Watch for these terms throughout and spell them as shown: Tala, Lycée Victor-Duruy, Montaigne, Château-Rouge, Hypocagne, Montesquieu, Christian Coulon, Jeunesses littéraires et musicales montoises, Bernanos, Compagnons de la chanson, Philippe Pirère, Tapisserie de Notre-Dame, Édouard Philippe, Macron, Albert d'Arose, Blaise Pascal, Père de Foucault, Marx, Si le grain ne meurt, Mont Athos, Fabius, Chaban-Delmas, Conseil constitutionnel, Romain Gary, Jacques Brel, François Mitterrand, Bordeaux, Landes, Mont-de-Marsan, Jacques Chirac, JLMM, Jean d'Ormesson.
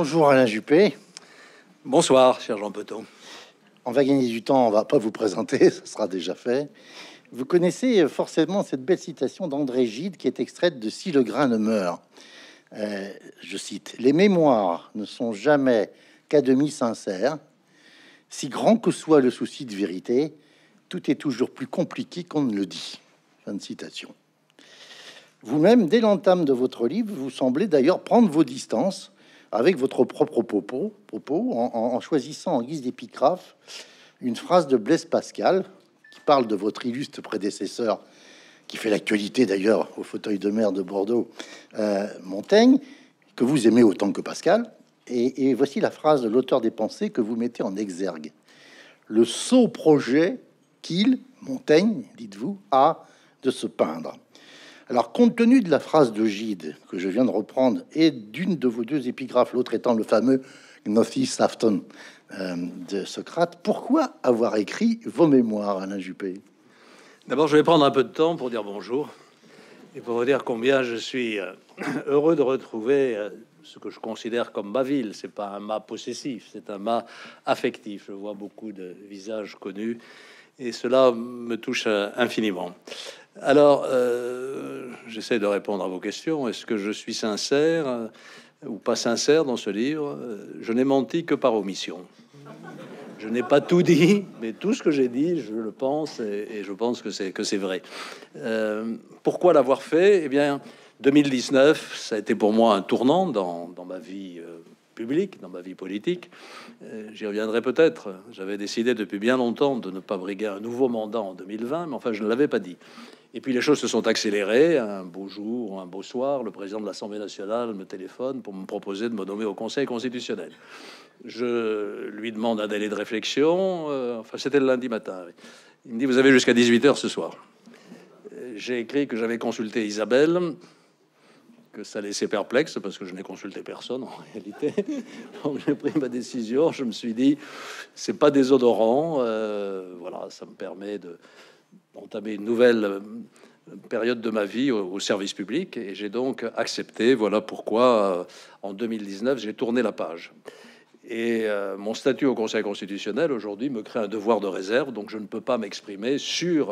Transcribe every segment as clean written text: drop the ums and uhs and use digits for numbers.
Bonjour Alain Juppé. Bonsoir, cher Jean Peton. On va gagner du temps, on va pas vous présenter, ce sera déjà fait. Vous connaissez forcément cette belle citation d'André Gide qui est extraite de Si le grain ne meurt. Je cite, « Les mémoires ne sont jamais qu'à demi sincères. Si grand que soit le souci de vérité, tout est toujours plus compliqué qu'on ne le dit. » Fin de citation. Vous-même, dès l'entame de votre livre, vous semblez d'ailleurs prendre vos distances avec votre propre propos en choisissant en guise d'épigraphe une phrase de Blaise Pascal qui parle de votre illustre prédécesseur, qui fait l'actualité d'ailleurs au fauteuil de maire de Bordeaux, Montaigne, que vous aimez autant que Pascal. Et voici la phrase de l'auteur des Pensées que vous mettez en exergue. Le sot projet qu'il, Montaigne, dites-vous, a de se peindre. Alors, compte tenu de la phrase de Gide que je viens de reprendre et d'une de vos deux épigraphes, l'autre étant le fameux Gnothi Safton de Socrate, pourquoi avoir écrit vos mémoires, Alain Juppé? D'abord, je vais prendre un peu de temps pour dire bonjour et pour vous dire combien je suis heureux de retrouver ce que je considère comme ma ville. C'est pas un mât possessif, c'est un mât affectif. Je vois beaucoup de visages connus et cela me touche infiniment. Alors, j'essaie de répondre à vos questions. Est-ce que je suis sincère ou pas sincère dans ce livre? Je n'ai menti que par omission. Je n'ai pas tout dit, mais tout ce que j'ai dit, je le pense et je pense que c'est vrai. Pourquoi l'avoir fait? Eh bien, 2019, ça a été pour moi un tournant dans ma vie publique, dans ma vie politique. J'y reviendrai peut-être. J'avais décidé depuis bien longtemps de ne pas briguer un nouveau mandat en 2020, mais enfin, je ne l'avais pas dit. Et puis les choses se sont accélérées. Un beau jour, un beau soir, le président de l'Assemblée nationale me téléphone pour me proposer de me nommer au Conseil constitutionnel. Je lui demande un délai de réflexion. Enfin, c'était le lundi matin. Il me dit, vous avez jusqu'à 18h ce soir. J'ai écrit que j'avais consulté Isabelle, que ça laissait perplexe parce que je n'ai consulté personne en réalité. Donc j'ai pris ma décision. Je me suis dit, c'est pas désodorant. Voilà, ça me permet de entamer une nouvelle période de ma vie au service public et j'ai donc accepté. Voilà pourquoi en 2019 j'ai tourné la page et mon statut au Conseil constitutionnel aujourd'hui me crée un devoir de réserve, donc je ne peux pas m'exprimer sur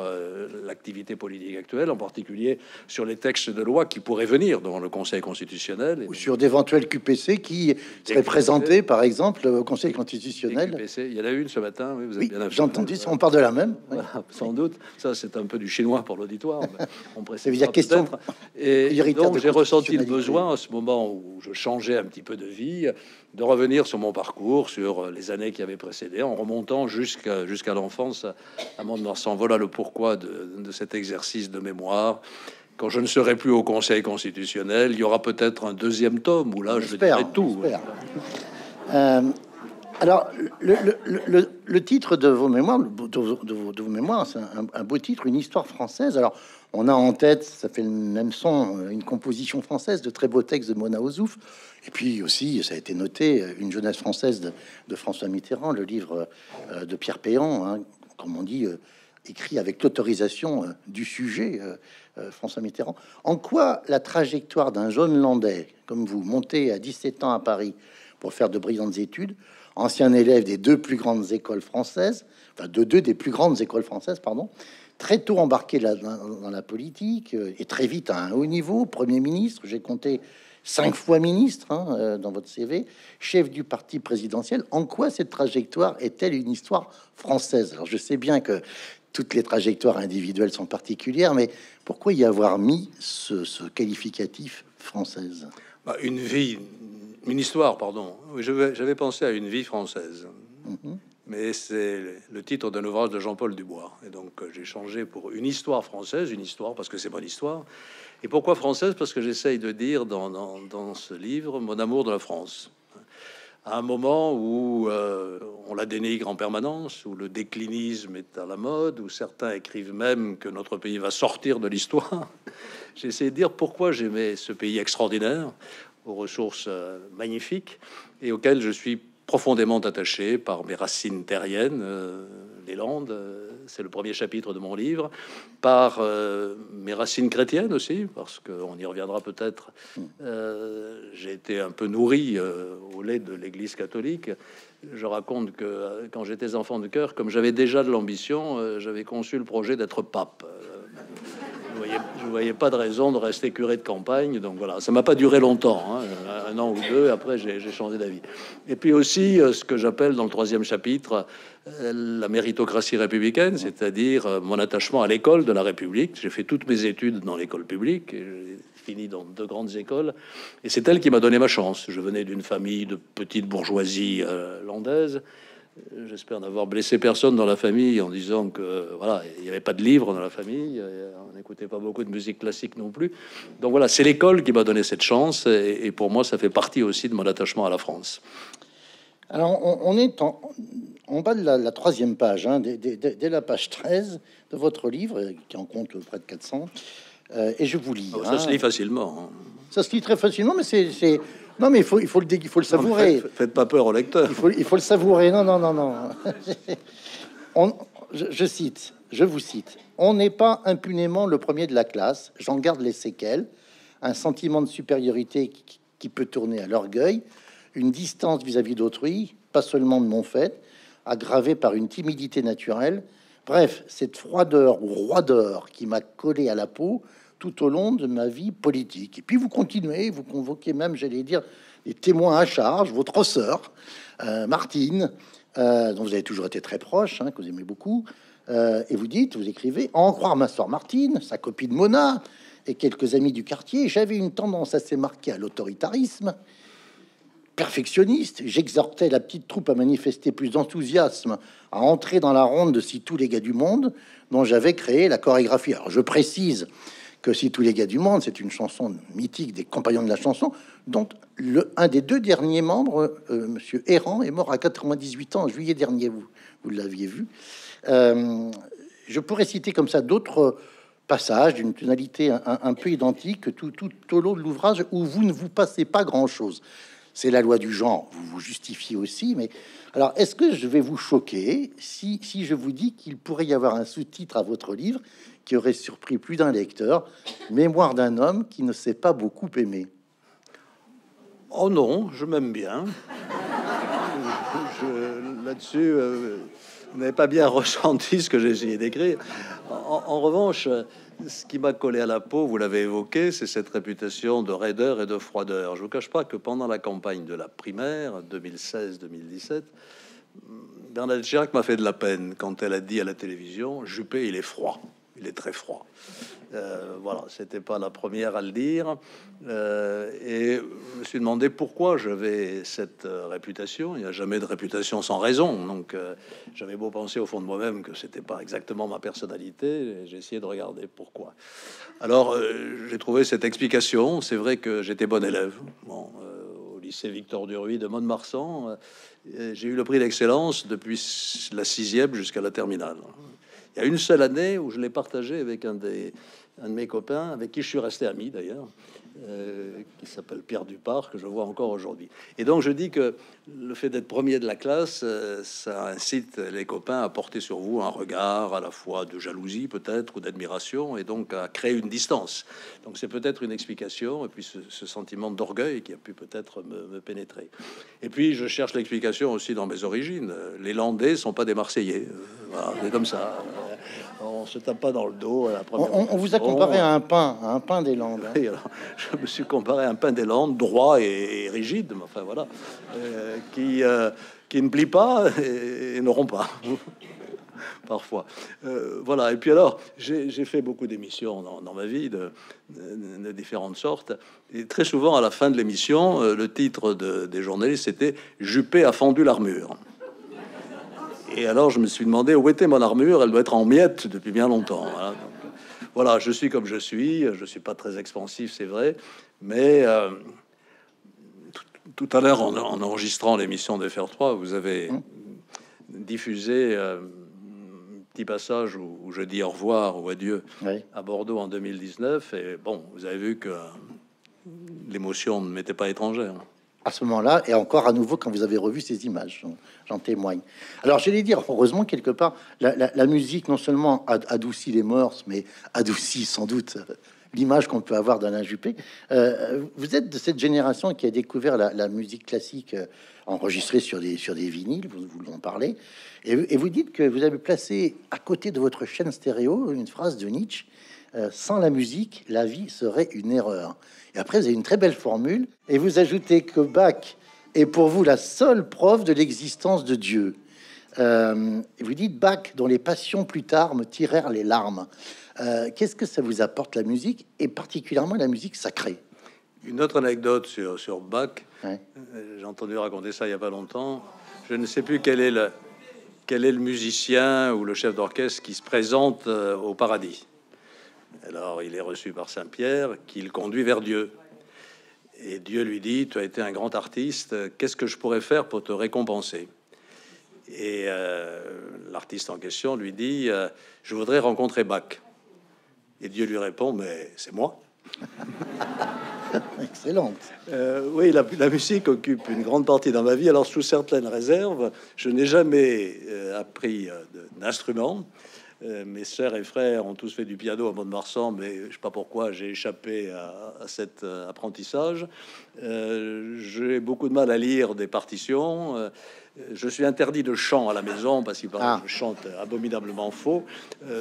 l'activité politique actuelle, en particulier sur les textes de loi qui pourraient venir devant le Conseil constitutionnel ou sur d'éventuels QPC qui seraient présentés par exemple au Conseil constitutionnel. QPC, il y en a une ce matin, oui, vous avez bien entendu, on part de la même, oui. Voilà, sans doute, ça c'est un peu du chinois pour l'auditoire. On précise la question. Et donc j'ai ressenti le besoin à ce moment où je changeais un petit peu de vie de revenir sur mon parcours, sur les années qui avaient précédé, en remontant jusqu'à l'enfance à Mont-de-Marsan. Voilà le pourquoi de cet exercice de mémoire. Quand je ne serai plus au Conseil constitutionnel, il y aura peut-être un deuxième tome où là, je dirai tout. Alors, le titre de vos mémoires, c'est un beau titre, une histoire française. Alors, on a en tête, ça fait le même son, une composition française, de très beaux textes de Mona Ozouf. Et puis aussi, ça a été noté, une jeunesse française de François Mitterrand, le livre de Pierre Péan, hein, comme on dit, écrit avec l'autorisation du sujet, François Mitterrand. En quoi la trajectoire d'un jeune Landais, comme vous, monté à 17 ans à Paris pour faire de brillantes études, ancien élève des deux plus grandes écoles françaises, enfin de deux des plus grandes écoles françaises, pardon, très tôt embarqué dans la politique et très vite à un haut niveau, Premier ministre, j'ai compté 5 fois ministre hein, dans votre CV, chef du parti présidentiel. En quoi cette trajectoire est-elle une histoire française? Alors je sais bien que toutes les trajectoires individuelles sont particulières, mais pourquoi y avoir mis ce qualificatif française? Une vie, une histoire, pardon. Oui, j'avais pensé à une vie française. Mm-hmm. Mais c'est le titre d'un ouvrage de Jean-Paul Dubois. Et donc, j'ai changé pour une histoire française, une histoire parce que c'est mon histoire. Et pourquoi française? Parce que j'essaye de dire dans ce livre mon amour de la France. À un moment où on la dénigre en permanence, où le déclinisme est à la mode, où certains écrivent même que notre pays va sortir de l'histoire, j'ai essayé de dire pourquoi j'aimais ce pays extraordinaire, aux ressources magnifiques, et auquel je suis profondément attaché par mes racines terriennes, les Landes, c'est le premier chapitre de mon livre, par mes racines chrétiennes aussi, parce qu'on y reviendra peut-être. J'ai été un peu nourri au lait de l'Église catholique. Je raconte que quand j'étais enfant de cœur, comme j'avais déjà de l'ambition, j'avais conçu le projet d'être pape. Je voyais pas de raison de rester curé de campagne, donc voilà, ça m'a pas duré longtemps, hein, un an ou deux, après j'ai changé d'avis. Et puis aussi, ce que j'appelle dans le troisième chapitre, la méritocratie républicaine, c'est-à-dire mon attachement à l'école de la République. J'ai fait toutes mes études dans l'école publique, et j'ai fini dans deux grandes écoles, et c'est elle qui m'a donné ma chance. Je venais d'une famille de petite bourgeoisie landaise. J'espère n'avoir blessé personne dans la famille en disant que voilà, il n'y avait pas de livres dans la famille, on n'écoutait pas beaucoup de musique classique non plus. Donc voilà, c'est l'école qui m'a donné cette chance, et pour moi, ça fait partie aussi de mon attachement à la France. Alors, on est en bas de la troisième page, hein, dès la page 13 de votre livre, qui en compte près de 400, et je vous lis. Oh, ça se lit facilement. Ça se lit très facilement, mais c'est... Non, mais il faut le savourer. Non, faites pas peur au lecteur. Il faut le savourer. Non. Je vous cite. On n'est pas impunément le premier de la classe. J'en garde les séquelles. Un sentiment de supériorité qui peut tourner à l'orgueil. Une distance vis-à-vis d'autrui, pas seulement de mon fait, aggravée par une timidité naturelle. Bref, cette froideur ou roideur qui m'a collé à la peau tout au long de ma vie politique. Et puis vous continuez, vous convoquez même, j'allais dire, les témoins à charge, votre sœur, Martine, dont vous avez toujours été très proche, hein, que vous aimez beaucoup, et vous dites, vous écrivez, « En croire ma sœur Martine, sa copine Mona, et quelques amis du quartier, j'avais une tendance assez marquée à l'autoritarisme, perfectionniste, j'exhortais la petite troupe à manifester plus d'enthousiasme, à entrer dans la ronde de Si tous les gars du monde, dont j'avais créé la chorégraphie. » Alors je précise que Si tous les gars du monde, c'est une chanson mythique des Compagnons de la chanson, dont un des deux derniers membres, monsieur Errand, est mort à 98 ans en juillet dernier, vous l'aviez vu. Je pourrais citer comme ça d'autres passages d'une tonalité un peu identique tout au long de l'ouvrage où vous ne vous passez pas grand-chose. C'est la loi du genre, vous vous justifiez aussi, mais... Alors, est-ce que je vais vous choquer si je vous dis qu'il pourrait y avoir un sous-titre à votre livre qui aurait surpris plus d'un lecteur, Mémoire d'un homme qui ne s'est pas beaucoup aimé? Oh non, je m'aime bien. Là-dessus, vous n'avez pas bien ressenti ce que j'ai essayé d'écrire. En revanche, ce qui m'a collé à la peau, vous l'avez évoqué, c'est cette réputation de raideur et de froideur. Je vous cache pas que pendant la campagne de la primaire, 2016-2017, Bernadette Chirac m'a fait de la peine quand elle a dit à la télévision, « Juppé, il est froid. » Il est très froid. Voilà, c'était pas la première à le dire. Et je me suis demandé pourquoi j'avais cette réputation. Il n'y a jamais de réputation sans raison. Donc, j'avais beau penser au fond de moi-même que c'était pas exactement ma personnalité. J'ai essayé de regarder pourquoi. Alors, j'ai trouvé cette explication. C'est vrai que j'étais bon élève. Bon, au lycée Victor-Duruy de Mont-de-Marsan, j'ai eu le prix d'excellence depuis la 6e jusqu'à la terminale. Il y a une seule année où je l'ai partagé avec un de mes copains, avec qui je suis resté ami d'ailleurs, qui s'appelle Pierre Dupart, que je vois encore aujourd'hui. Et donc je dis que le fait d'être premier de la classe, ça incite les copains à porter sur vous un regard à la fois de jalousie peut-être ou d'admiration, et donc à créer une distance. Donc c'est peut-être une explication, et puis ce sentiment d'orgueil qui a pu peut-être me pénétrer. Et puis je cherche l'explication aussi dans mes origines. Les Landais sont pas des Marseillais. Voilà, c'est comme ça. On se tape pas dans le dos. À la première on vous a comparé à un pain des Landes. Hein. Oui, alors, je me suis comparé à un pain des Landes, droit et rigide, mais enfin voilà, qui ne plie pas et ne rompt pas. Parfois. Voilà. Et puis alors, j'ai fait beaucoup d'émissions dans ma vie de différentes sortes. Et très souvent, à la fin de l'émission, le titre des journalistes, c'était « Juppé a fendu l'armure ». Et alors, je me suis demandé où était mon armure. Elle doit être en miettes depuis bien longtemps. Voilà, donc, voilà, je suis comme je suis. Je suis pas très expansif, c'est vrai. Mais tout à l'heure, en enregistrant l'émission de FR3, vous avez diffusé un petit passage où je dis au revoir ou adieu à Bordeaux en 2019. Et bon, vous avez vu que l'émotion ne m'était pas étrangère. à ce moment-là, et encore à nouveau quand vous avez revu ces images, j'en témoigne. Alors j'allais dire, heureusement, quelque part, la musique non seulement adoucit les morses, mais adoucit sans doute l'image qu'on peut avoir d'Alain Juppé. Vous êtes de cette génération qui a découvert la musique classique enregistrée sur des vinyles, vous en parlez, et vous dites que vous avez placé à côté de votre chaîne stéréo une phrase de Nietzsche, sans la musique, la vie serait une erreur. Et après, vous avez une très belle formule, et vous ajoutez que Bach est pour vous la seule preuve de l'existence de Dieu. Vous dites Bach, dont les passions plus tard me tirèrent les larmes. Qu'est-ce que ça vous apporte, la musique, et particulièrement la musique sacrée? Une autre anecdote sur Bach, ouais. J'ai entendu raconter ça il n'y a pas longtemps. Je ne sais plus quel est le musicien ou le chef d'orchestre qui se présente au paradis. Alors il est reçu par Saint Pierre, qui le conduit vers Dieu. Et Dieu lui dit, tu as été un grand artiste, qu'est-ce que je pourrais faire pour te récompenser? Et l'artiste en question lui dit, je voudrais rencontrer Bach. Et Dieu lui répond, mais c'est moi. Excellente. Oui, la musique occupe une grande partie dans ma vie. Alors sous certaines réserves, je n'ai jamais appris d'instrument. Mes sœurs et frères ont tous fait du piano à Mont-de-Marsan, mais je ne sais pas pourquoi j'ai échappé à cet apprentissage. J'ai beaucoup de mal à lire des partitions. Je suis interdit de chant à la maison parce qu'il paraît que je chante abominablement faux.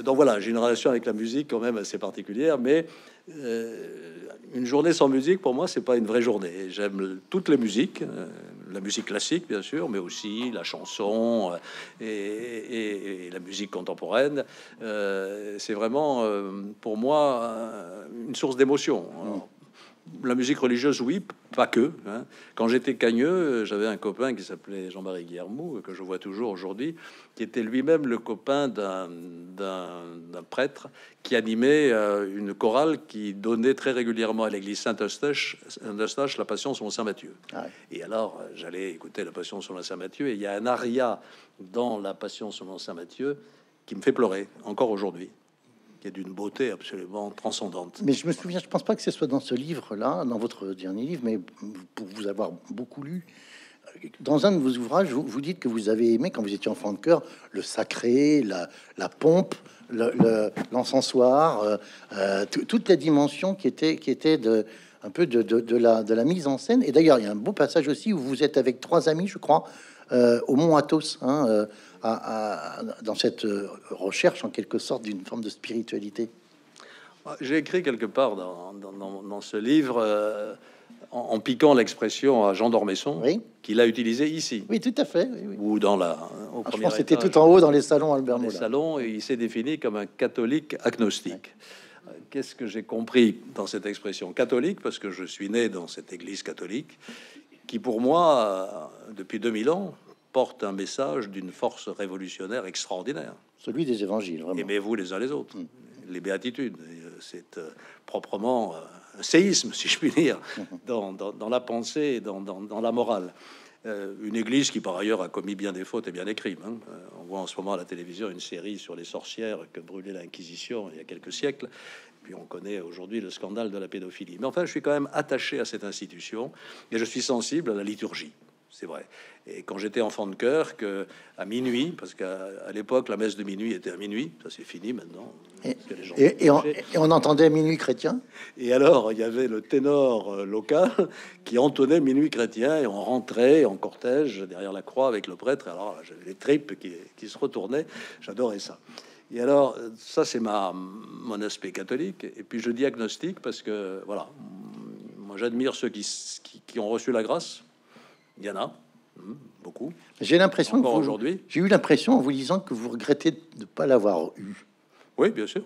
Donc voilà, j'ai une relation avec la musique quand même assez particulière, mais une journée sans musique, pour moi, c'est pas une vraie journée. J'aime toutes les musiques, la musique classique, bien sûr, mais aussi la chanson et la musique contemporaine. C'est vraiment, pour moi, une source d'émotion. La musique religieuse, oui, pas que. Hein. Quand j'étais cagneux, j'avais un copain qui s'appelait Jean-Marie Guillermoux, que je vois toujours aujourd'hui, qui était lui-même le copain d'un prêtre qui animait une chorale qui donnait très régulièrement à l'église Saint-Eustache la Passion selon Saint-Mathieu. Ah ouais. Et alors, j'allais écouter la Passion selon Saint-Mathieu, et il y a un aria dans la Passion selon Saint-Mathieu qui me fait pleurer, encore aujourd'hui. D'une beauté absolument transcendante. Mais je me souviens, je pense pas que ce soit dans ce livre-là, dans votre dernier livre, mais pour vous avoir beaucoup lu, dans un de vos ouvrages, vous dites que vous avez aimé, quand vous étiez enfant de cœur, le sacré, la pompe, l'encensoir, toute la dimension qui était de un peu de la mise en scène. Et d'ailleurs, il y a un beau passage aussi où vous êtes avec trois amis, je crois, au Mont Athos, hein, dans cette recherche, en quelque sorte, d'une forme de spiritualité. J'ai écrit quelque part dans ce livre, en piquant l'expression à Jean d'Ormesson, oui, qu'il a utilisé ici. Oui, tout à fait. Oui, oui. Ou dans au premier étage. Je pense que c'était tout en haut, dans les salons Albert Moula. Dans les salons, et il s'est défini comme un catholique agnostique. Ouais. Qu'est-ce que j'ai compris dans cette expression catholique? Parce que je suis né dans cette église catholique, qui pour moi, depuis 2000 ans, porte un message d'une force révolutionnaire extraordinaire. Celui des évangiles, vraiment. Aimez-vous les uns les autres, les béatitudes. C'est proprement un séisme, si je puis dire, dans la pensée et dans la morale. Une église qui, par ailleurs, a commis bien des fautes et bien des crimes. Hein. On voit en ce moment à la télévision une série sur les sorcières que brûlait l'Inquisition il y a quelques siècles. Puis on connaît aujourd'hui le scandale de la pédophilie. Mais enfin, je suis quand même attaché à cette institution et je suis sensible à la liturgie. C'est vrai. Et quand j'étais enfant de cœur, à minuit, parce qu'à l'époque, la messe de minuit était à minuit, ça c'est fini maintenant. Et on entendait minuit chrétien. Et alors, il y avait le ténor local qui entonnait minuit chrétien, et on rentrait en cortège derrière la croix avec le prêtre. Alors, j'avais les tripes qui se retournaient. J'adorais ça. Et alors, ça c'est mon aspect catholique. Et puis je dis agnostique parce que, voilà, moi j'admire ceux qui ont reçu la grâce. Il y en a beaucoup. J'ai l'impression que aujourd'hui, j'ai eu l'impression en vous lisant que vous regrettez de ne pas l'avoir eu. Oui, bien sûr,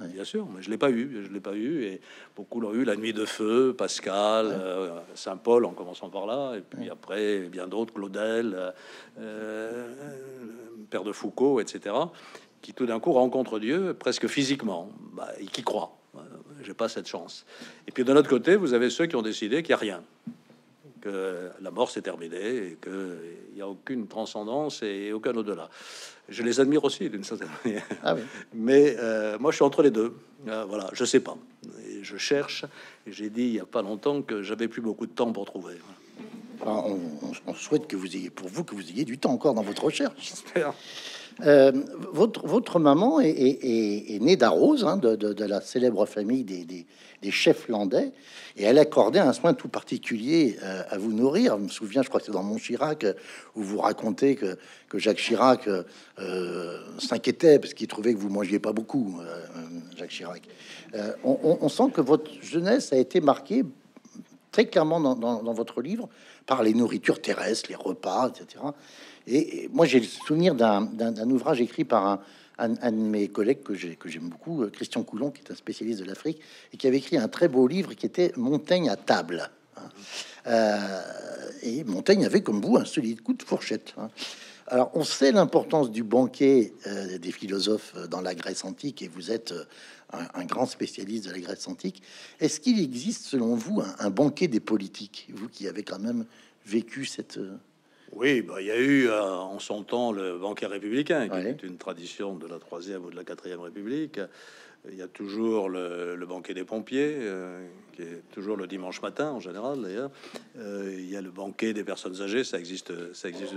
ouais. Bien sûr, mais je l'ai pas eu, et beaucoup l'ont eu. La Nuit de Feu, Pascal, ouais. Saint Paul, en commençant par là, et puis ouais. Après bien d'autres, Claudel, Père de Foucault, etc., qui tout d'un coup rencontre Dieu presque physiquement, et qui croit. J'ai pas cette chance. Et puis de l'autre côté, vous avez ceux qui ont décidé qu'il n'y a rien. Que la mort s'est terminée et qu'il n'y a aucune transcendance et aucun au-delà. Je les admire aussi d'une certaine manière, ah oui. Mais moi je suis entre les deux. Voilà, je sais pas, et je cherche. J'ai dit il n'y a pas longtemps que j'avais plus beaucoup de temps pour trouver. Voilà. On souhaite que vous ayez, pour vous, que vous ayez du temps encore dans votre recherche. J'espère. Votre maman est née d'Arose, hein, de la célèbre famille des chefs landais, et elle accordait un soin tout particulier à vous nourrir. Je me souviens, je crois que c'est dans Montchirac, où vous racontez que Jacques Chirac s'inquiétait parce qu'il trouvait que vous mangiez pas beaucoup, Jacques Chirac. On sent que votre jeunesse a été marquée très clairement dans votre livre par les nourritures terrestres, les repas, etc. Et moi, j'ai le souvenir d'un ouvrage écrit par un de mes collègues que j'aime beaucoup, Christian Coulon, qui est un spécialiste de l'Afrique, et qui avait écrit un très beau livre qui était Montaigne à table. Et Montaigne avait, comme vous, un solide coup de fourchette. Alors, on sait l'importance du banquet des philosophes dans la Grèce antique, et vous êtes un grand spécialiste de la Grèce antique. Est-ce qu'il existe, selon vous, un banquet des politiques, vous qui avez quand même vécu cette... Oui, bah, il y a eu en son temps le banquet républicain, qui est une tradition de la Troisième ou de la Quatrième République. Il y a toujours le banquet des pompiers, qui est toujours le dimanche matin en général. D'ailleurs, il y a le banquet des personnes âgées, ça existe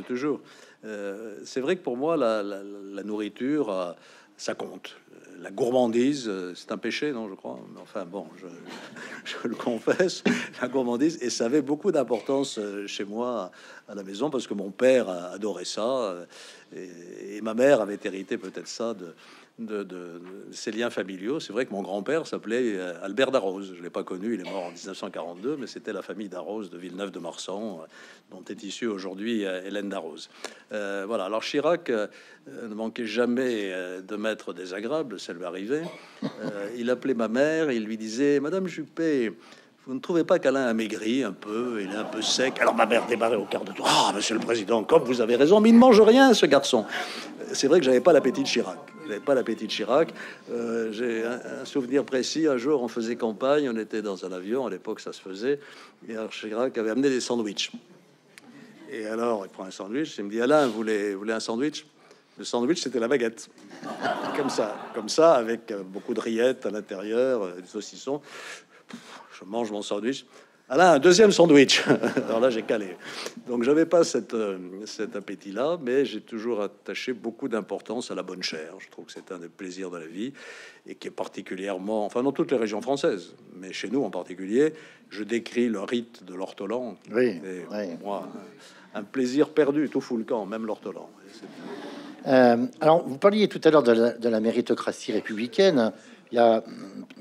toujours. C'est vrai que pour moi, la nourriture, ça compte. La gourmandise, c'est un péché, non, je crois. Mais enfin, bon, je le confesse. La gourmandise, et ça avait beaucoup d'importance chez moi à la maison parce que mon père adorait ça et ma mère avait hérité peut-être ça de ces liens familiaux. C'est vrai que mon grand-père s'appelait Albert d'Arose. Je l'ai pas connu, il est mort en 1942, mais c'était la famille d'Arose de Villeneuve-de-Marsan, dont est issue aujourd'hui Hélène d'Arose. Voilà. Alors Chirac ne manquait jamais de mettre désagréable, ça lui arrivait. Il appelait ma mère, il lui disait « Madame Juppé, vous ne trouvez pas qu'Alain a maigri un peu, il est un peu sec ?» Alors ma mère démarrait au quart de tour. « Ah, monsieur le président, comme vous avez raison, mais il ne mange rien, ce garçon !» C'est vrai que j'avais pas l'appétit de Chirac. J'ai un souvenir précis. Un jour, on faisait campagne, on était dans un avion. À l'époque, ça se faisait. Et alors, Chirac avait amené des sandwichs. Et alors, il prend un sandwich. Il me dit, Alain, vous voulez un sandwich? Le sandwich, c'était la baguette. Comme ça, avec beaucoup de rillettes à l'intérieur, des saucissons. Je mange mon sandwich. Alain, un deuxième sandwich. Alors là, j'ai calé. Donc, j'avais pas cet appétit-là, mais j'ai toujours attaché beaucoup d'importance à la bonne chère. Je trouve que c'est un des plaisirs de la vie et qui est particulièrement, enfin, dans toutes les régions françaises, mais chez nous en particulier, je décris le rite de l'ortolan. Oui. Moi, un plaisir perdu, tout fout le camp, même l'ortolan. Alors, vous parliez tout à l'heure de la méritocratie républicaine. Il y a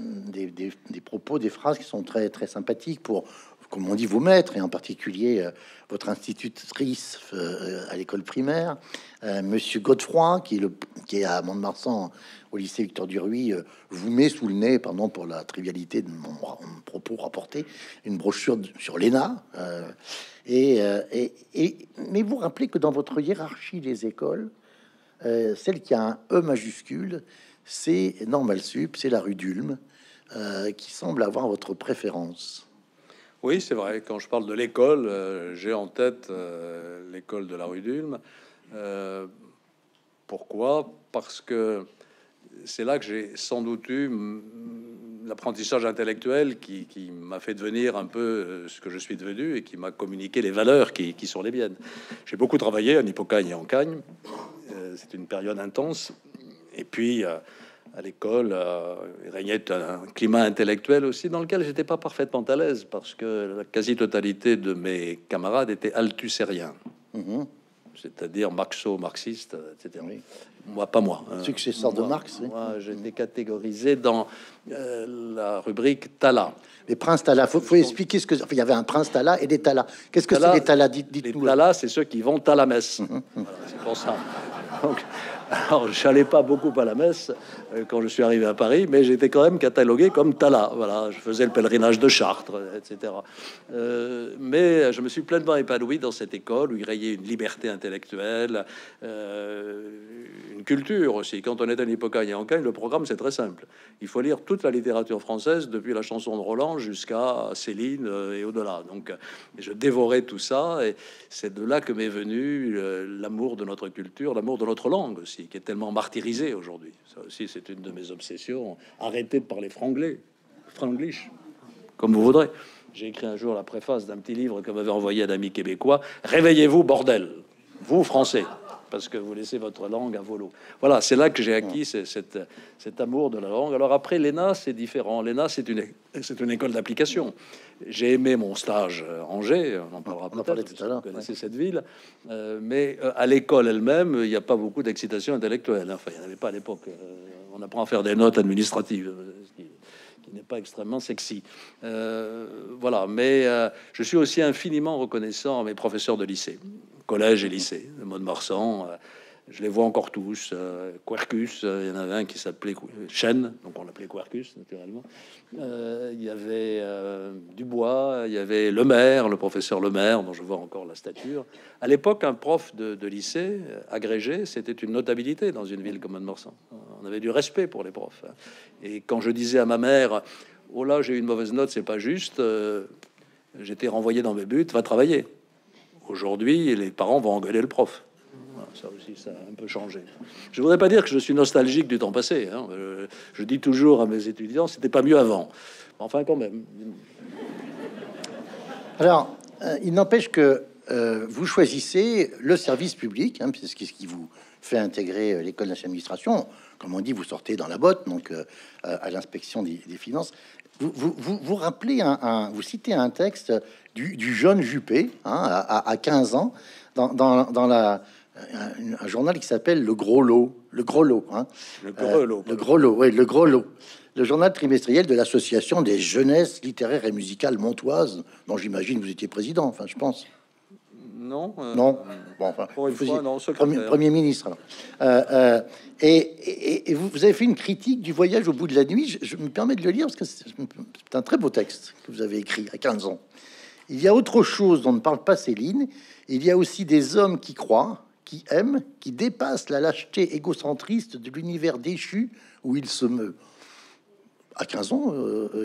des propos, des phrases qui sont très, très sympathiques pour, comme on dit, vos maîtres, et en particulier votre institutrice à l'école primaire, monsieur Godefroy, qui est à Mont-de-Marsan, au lycée Victor-Duruy, vous met sous le nez, pardon pour la trivialité de mon propos rapporté, une brochure sur l'ENA. Mais vous rappelez que dans votre hiérarchie des écoles, celle qui a un E majuscule, c'est normal sup, c'est la rue d'Ulm qui semble avoir votre préférence. Oui, c'est vrai. Quand je parle de l'école, j'ai en tête l'école de la rue d'Ulm. Pourquoi? Parce que c'est là que j'ai sans doute eu l'apprentissage intellectuel qui m'a fait devenir un peu ce que je suis devenu et qui m'a communiqué les valeurs qui sont les miennes. J'ai beaucoup travaillé en Hypocagne et en Khâgne. C'est une période intense. Et puis, à l'école, il régnait un climat intellectuel aussi dans lequel j'étais pas parfaitement à l'aise parce que la quasi-totalité de mes camarades étaient althussériens, c'est-à-dire marxistes, etc. Oui. Moi, pas moi. Successeur de Marx. Moi, oui. J'étais catégorisé dans la rubrique Tala. Les princes Tala. Faut expliquer ce que... Enfin, il y avait un prince Tala et des Tala. Qu'est-ce que c'est les Tala? Dites-nous. Les Tala, c'est ceux qui vont à la messe. Voilà, c'est pour ça. Donc, alors, je n'allais pas beaucoup à la messe quand je suis arrivé à Paris, mais j'étais quand même catalogué comme Tala. Voilà, je faisais le pèlerinage de Chartres, etc. Mais je me suis pleinement épanoui dans cette école où il régnait une liberté intellectuelle, une culture aussi. Quand on est en Hypocagne et en Khâgne, le programme, c'est très simple. Il faut lire toute la littérature française, depuis la chanson de Roland jusqu'à Céline et au-delà. Donc, je dévorais tout ça et c'est de là que m'est venu l'amour de notre culture, l'amour de notre langue aussi, qui est tellement martyrisé aujourd'hui. Ça aussi, c'est une de mes obsessions. Arrêtez de parler franglais, franglish, comme vous voudrez. J'ai écrit un jour la préface d'un petit livre que m'avait envoyé un ami québécois. Réveillez-vous, bordel, vous Français, parce que vous laissez votre langue à volo. Voilà, c'est là que j'ai acquis cet amour de la langue. Alors après, l'ENA, c'est différent. L'ENA, c'est une école d'application. J'ai aimé mon stage à Angers, on en parlera peut-être, si vous connaissez cette ville, mais à l'école elle-même, il n'y a pas beaucoup d'excitation intellectuelle. Enfin, il n'y en avait pas à l'époque. On apprend à faire des notes administratives, qui n'est pas extrêmement sexy. Voilà, mais je suis aussi infiniment reconnaissant à mes professeurs de lycée, collège et lycée, le Mont-de-Marsan, je les vois encore tous, Quercus, il y en avait un qui s'appelait Chêne, donc on l'appelait Quercus, naturellement, il y avait Dubois, il y avait Lemaire, le professeur Lemaire, dont je vois encore la stature. À l'époque, un prof de lycée, agrégé, c'était une notabilité dans une ville comme Mont-de-Marsan. On avait du respect pour les profs. Et quand je disais à ma mère, « Oh là, j'ai eu une mauvaise note, c'est pas juste », j'étais renvoyé dans mes buts, « Va travailler ». Aujourd'hui, les parents vont engueuler le prof. Ça aussi, ça a un peu changé. Je voudrais pas dire que je suis nostalgique du temps passé. Hein. Je dis toujours à mes étudiants, c'était pas mieux avant. Enfin, quand même. Alors, il n'empêche que vous choisissez le service public, hein, c'est ce qui vous fait intégrer l'école d'administration. Comme on dit, vous sortez dans la botte, donc à l'inspection des finances. Vous citez un texte du jeune Juppé, hein, à 15 ans, dans un journal qui s'appelle Le Gros Lot. Le Gros Lot, hein. Le Gros Lot. Le journal trimestriel de l'association des jeunesses littéraires et musicales montoises, dont j'imagine vous étiez président, enfin, je pense. Non. Non. Bon, enfin, pour une fois, non, premier ministre. Alors. Et vous avez fait une critique du voyage au bout de la nuit. Je me permets de le lire parce que c'est un très beau texte que vous avez écrit à 15 ans. Il y a autre chose dont ne parle pas Céline. Il y a aussi des hommes qui croient, qui aiment, qui dépassent la lâcheté égocentriste de l'univers déchu où il se meut. À 15 ans,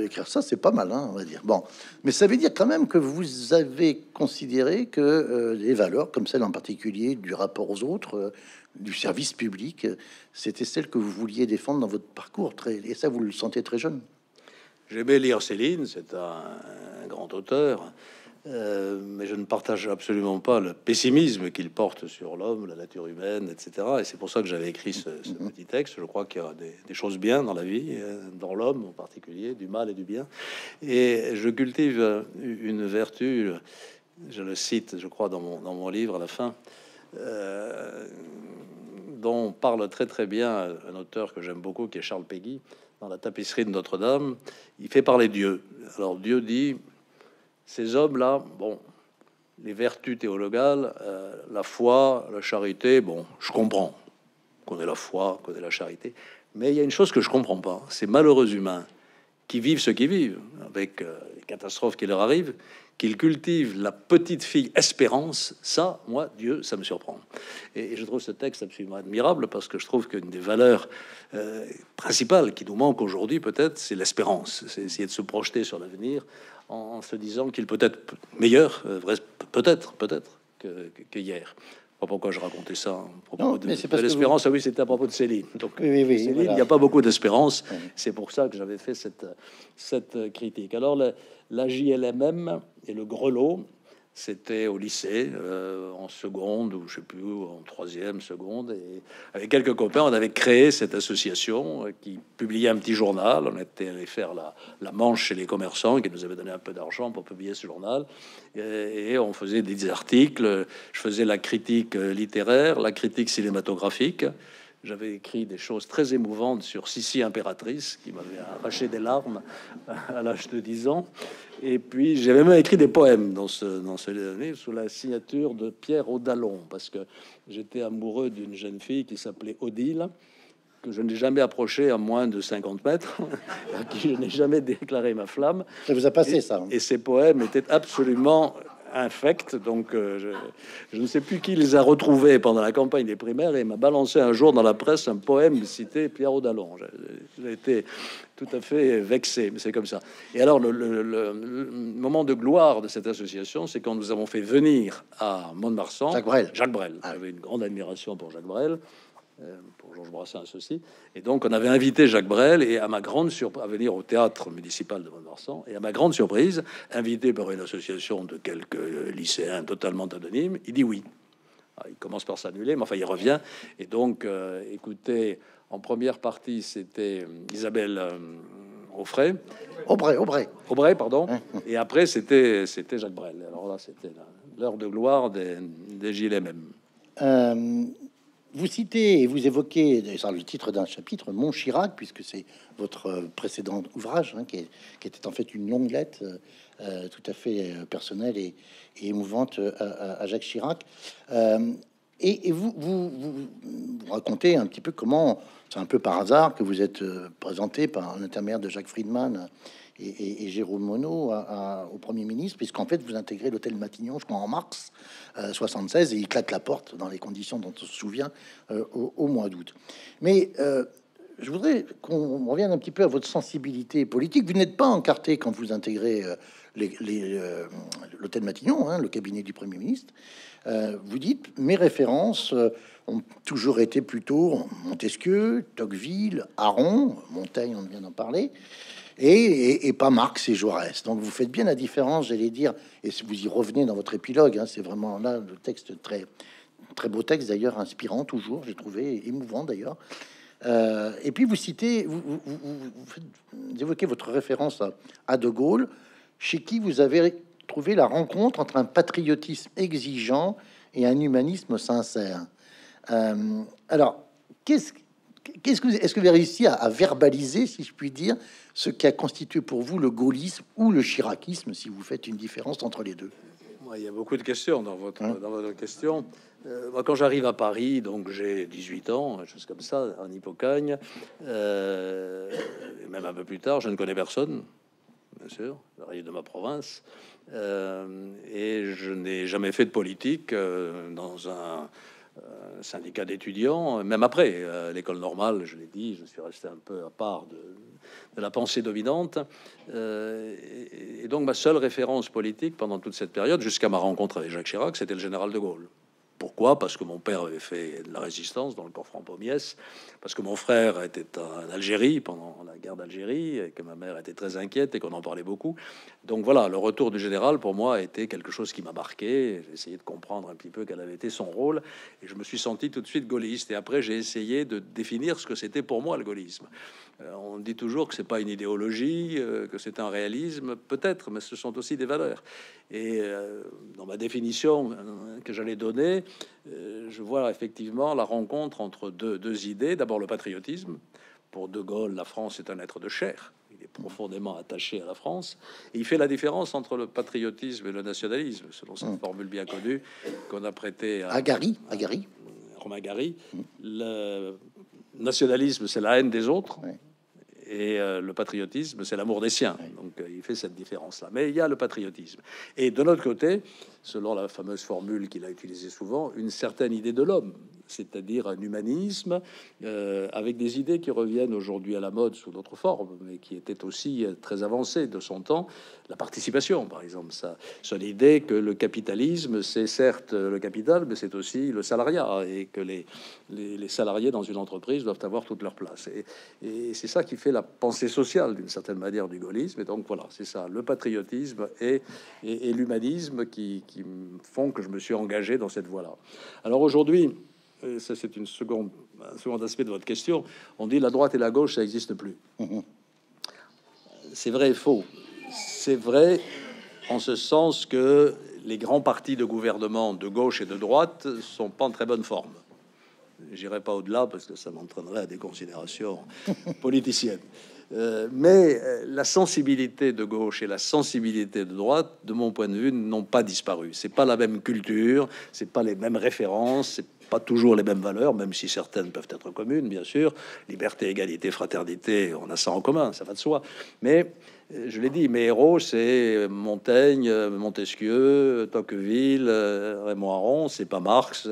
écrire ça, c'est pas mal, hein, on va dire. Bon, mais ça veut dire quand même que vous avez considéré que les valeurs, comme celle en particulier du rapport aux autres, du service public, c'était celle que vous vouliez défendre dans votre parcours. Et ça, vous le sentez très jeune. J'aimais lire Céline, c'est un grand auteur. Mais je ne partage absolument pas le pessimisme qu'il porte sur l'homme, la nature humaine, etc. Et c'est pour ça que j'avais écrit ce petit texte. Je crois qu'il y a des choses bien dans la vie, dans l'homme en particulier, du mal et du bien. Et je cultive une vertu, je le cite, je crois, dans mon livre à la fin, dont parle très bien un auteur que j'aime beaucoup, qui est Charles Péguy, dans La tapisserie de Notre-Dame. Il fait parler Dieu. Alors Dieu dit... Ces hommes-là, bon, les vertus théologales, la foi, la charité, bon, je comprends qu'on ait la foi, qu'on ait la charité, mais il y a une chose que je comprends pas, c'est malheureux humains qui vivent ce qu'ils vivent, avec les catastrophes qui leur arrivent, qu'ils cultivent la petite fille espérance, ça, moi, Dieu, ça me surprend. Et je trouve ce texte absolument admirable, parce que je trouve qu'une des valeurs principales qui nous manque aujourd'hui, peut-être, c'est l'espérance, c'est essayer de se projeter sur l'avenir, en se disant qu'il peut être meilleur, peut-être, que hier. Pas pourquoi je racontais ça à propos non, de l'espérance. Vous... Ah oui, c'était à propos de Céline. Donc, oui, Céline, voilà. Il n'y a pas beaucoup d'espérance. Oui. C'est pour ça que j'avais fait cette critique. Alors, la JLMM et le Grelot, c'était au lycée, en seconde, ou je sais plus, en troisième, seconde. Et avec quelques copains, on avait créé cette association qui publiait un petit journal. On était allé faire la manche chez les commerçants qui nous avaient donné un peu d'argent pour publier ce journal. Et on faisait des articles. Je faisais la critique littéraire, la critique cinématographique. J'avais écrit des choses très émouvantes sur Sissi Impératrice, qui m'avait arraché des larmes à l'âge de 10 ans. Et puis, j'avais même écrit des poèmes dans ce livre, sous la signature de Pierre Odalon, parce que j'étais amoureux d'une jeune fille qui s'appelait Odile, que je n'ai jamais approché à moins de 50 mètres, à qui je n'ai jamais déclaré ma flamme. Ça vous a passé, ça. Hein. Et ces poèmes étaient absolument... infect, donc je ne sais plus qui les a retrouvés pendant la campagne des primaires, et m'a balancé un jour dans la presse un poème cité Pierre Odalon. J'ai été tout à fait vexé, mais c'est comme ça. Et alors le moment de gloire de cette association, c'est quand nous avons fait venir à Mont-de-Marsan Jacques Brel. J'avais une grande admiration pour Jacques Brel. pour Georges Brassens aussi. Et donc, on avait invité Jacques Brel et à ma grande surprise, à venir au théâtre municipal de Mont-de-Marsan. Et à ma grande surprise, invité par une association de quelques lycéens totalement anonymes, il dit oui. Alors, il commence par s'annuler, mais enfin, il revient. Et donc, écoutez, en première partie, c'était Isabelle Aubray, pardon. Et après, c'était Jacques Brel. Alors là, c'était l'heure de gloire des Gilets mêmes. Vous citez et vous évoquez, c'est le titre d'un chapitre, Mont Chirac, puisque c'est votre précédent ouvrage, hein, qui était en fait une longue lettre tout à fait personnelle et émouvante à Jacques Chirac. Et vous racontez un petit peu comment, c'est un peu par hasard que vous êtes présenté par l'intermédiaire de Jacques Friedman et Jérôme Monod au Premier ministre, puisqu'en fait, vous intégrez l'hôtel Matignon, je crois, en mars 76, et il claque la porte dans les conditions dont on se souvient au mois d'août. Mais je voudrais qu'on revienne un petit peu à votre sensibilité politique. Vous n'êtes pas encarté quand vous intégrez l'hôtel Matignon, hein, le cabinet du Premier ministre. Vous dites, mes références ont toujours été plutôt Montesquieu, Tocqueville, Aron, Montaigne, on vient d'en parler, et pas Marx et Jaurès. Donc vous faites bien la différence, j'allais dire, et vous y revenez dans votre épilogue, hein, c'est vraiment là le texte, très, très beau texte d'ailleurs, inspirant toujours, j'ai trouvé, émouvant d'ailleurs. Et puis vous citez, vous évoquez votre référence à De Gaulle, chez qui vous avez trouver la rencontre entre un patriotisme exigeant et un humanisme sincère. Alors, est-ce que vous avez réussi à verbaliser, si je puis dire, ce qui a constitué pour vous le gaullisme ou le chiracisme, si vous faites une différence entre les deux? Il y a beaucoup de questions dans votre question. Moi, quand j'arrive à Paris, donc j'ai 18 ans, chose comme ça, en Hypocagne, et même un peu plus tard, je ne connais personne. Bien sûr, j'arrive de ma province et je n'ai jamais fait de politique dans un syndicat d'étudiants, même après l'école normale, je l'ai dit, je suis resté un peu à part de la pensée dominante. Et donc ma seule référence politique pendant toute cette période, jusqu'à ma rencontre avec Jacques Chirac, c'était le général de Gaulle. Pourquoi? Parce que mon père avait fait de la résistance dans le corps franc-pommiès, parce que mon frère était en Algérie pendant la guerre d'Algérie, et que ma mère était très inquiète et qu'on en parlait beaucoup. Donc voilà, le retour du général, pour moi, a été quelque chose qui m'a marqué. J'ai essayé de comprendre un petit peu quel avait été son rôle, et je me suis senti tout de suite gaulliste. Et après, j'ai essayé de définir ce que c'était pour moi, le gaullisme. On dit toujours que c'est pas une idéologie, que c'est un réalisme, peut-être, mais ce sont aussi des valeurs. Et dans ma définition que j'allais donner, je vois effectivement la rencontre entre deux idées. D'abord le patriotisme. Pour De Gaulle, la France est un être de chair. Il est profondément attaché à la France. Et il fait la différence entre le patriotisme et le nationalisme, selon cette formule bien connue qu'on a prêtée à Gary. Romain Gary. Le nationalisme, c'est la haine des autres. Oui. Et le patriotisme, c'est l'amour des siens. Donc, il fait cette différence-là. Mais il y a le patriotisme. Et de l'autre côté, selon la fameuse formule qu'il a utilisée souvent, une certaine idée de l'homme, c'est-à-dire un humanisme avec des idées qui reviennent aujourd'hui à la mode sous d'autres formes, mais qui étaient aussi très avancées de son temps. La participation, par exemple, ça, c'est l'idée que le capitalisme, c'est certes le capital, mais c'est aussi le salariat, et que les salariés dans une entreprise doivent avoir toute leur place. Et c'est ça qui fait la pensée sociale d'une certaine manière du gaullisme, et donc voilà, c'est ça, le patriotisme et l'humanisme qui font que je me suis engagé dans cette voie là. Alors aujourd'hui, ça c'est un second aspect de votre question, on dit la droite et la gauche ça n'existe plus. C'est vrai et faux. C'est vrai en ce sens que les grands partis de gouvernement de gauche et de droite sont pas en très bonne forme. J'irai pas au-delà parce que ça m'entraînerait à des considérations politiciennes. Mais la sensibilité de gauche et la sensibilité de droite, de mon point de vue, n'ont pas disparu. C'est pas la même culture, c'est pas les mêmes références, c'est pas toujours les mêmes valeurs, même si certaines peuvent être communes, bien sûr. Liberté, égalité, fraternité, on a ça en commun, ça va de soi. Mais je l'ai dit, mes héros, c'est Montaigne, Montesquieu, Tocqueville, Raymond Aron, c'est pas Marx,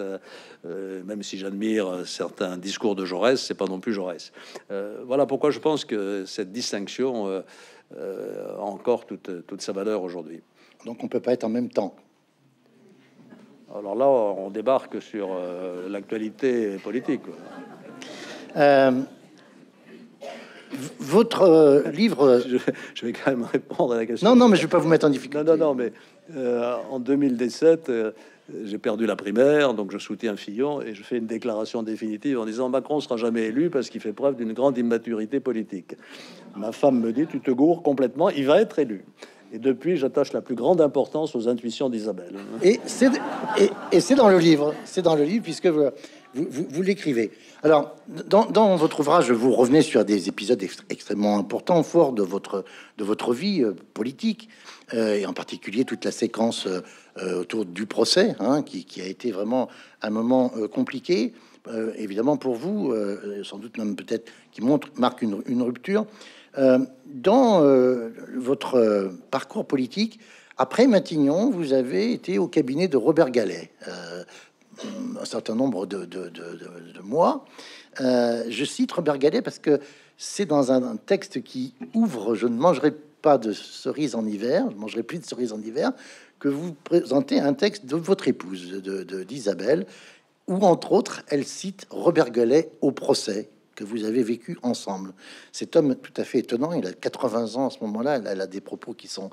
même si j'admire certains discours de Jaurès, c'est pas non plus Jaurès. Voilà pourquoi je pense que cette distinction a encore toute sa valeur aujourd'hui. Donc on peut pas être en même temps. Alors là, on débarque sur l'actualité politique. Votre livre... Je vais quand même répondre à la question. Non, non, mais je ne vais pas vous mettre en difficulté. Non, non, non, mais en 2017, j'ai perdu la primaire, donc je soutiens Fillon, et je fais une déclaration définitive en disant « Macron ne sera jamais élu parce qu'il fait preuve d'une grande immaturité politique ». Ma femme me dit « Tu te gourres complètement, il va être élu ». Et depuis, j'attache la plus grande importance aux intuitions d'Isabelle. Et c'est dans le livre. C'est dans le livre, puisque vous l'écrivez. Alors, dans votre ouvrage, vous revenez sur des épisodes extrêmement importants, forts de votre vie politique, et en particulier toute la séquence autour du procès, hein, qui a été vraiment un moment compliqué, évidemment pour vous, sans doute même peut-être, qui marque une rupture. Dans votre parcours politique, après Matignon, vous avez été au cabinet de Robert Galley un certain nombre de mois. Je cite Robert Galley parce que c'est dans un texte qui ouvre « Je ne mangerai pas de cerises en hiver, je ne mangerai plus de cerises en hiver » que vous présentez un texte de votre épouse, d'Isabelle, où entre autres, elle cite Robert Galley au procès que vous avez vécu ensemble. Cet homme tout à fait étonnant, il a 80 ans à ce moment-là, elle a des propos qui sont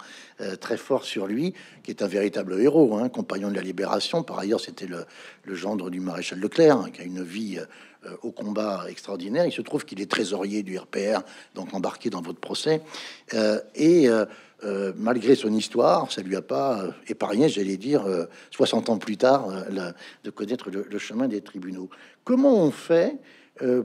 très forts sur lui, qui est un véritable héros, hein, compagnon de la Libération. Par ailleurs, c'était le gendre du maréchal Leclerc, hein, qui a une vie au combat extraordinaire. Il se trouve qu'il est trésorier du RPR, donc embarqué dans votre procès. Malgré son histoire, ça lui a pas épargné, j'allais dire, 60 ans plus tard, de connaître le chemin des tribunaux. Comment on fait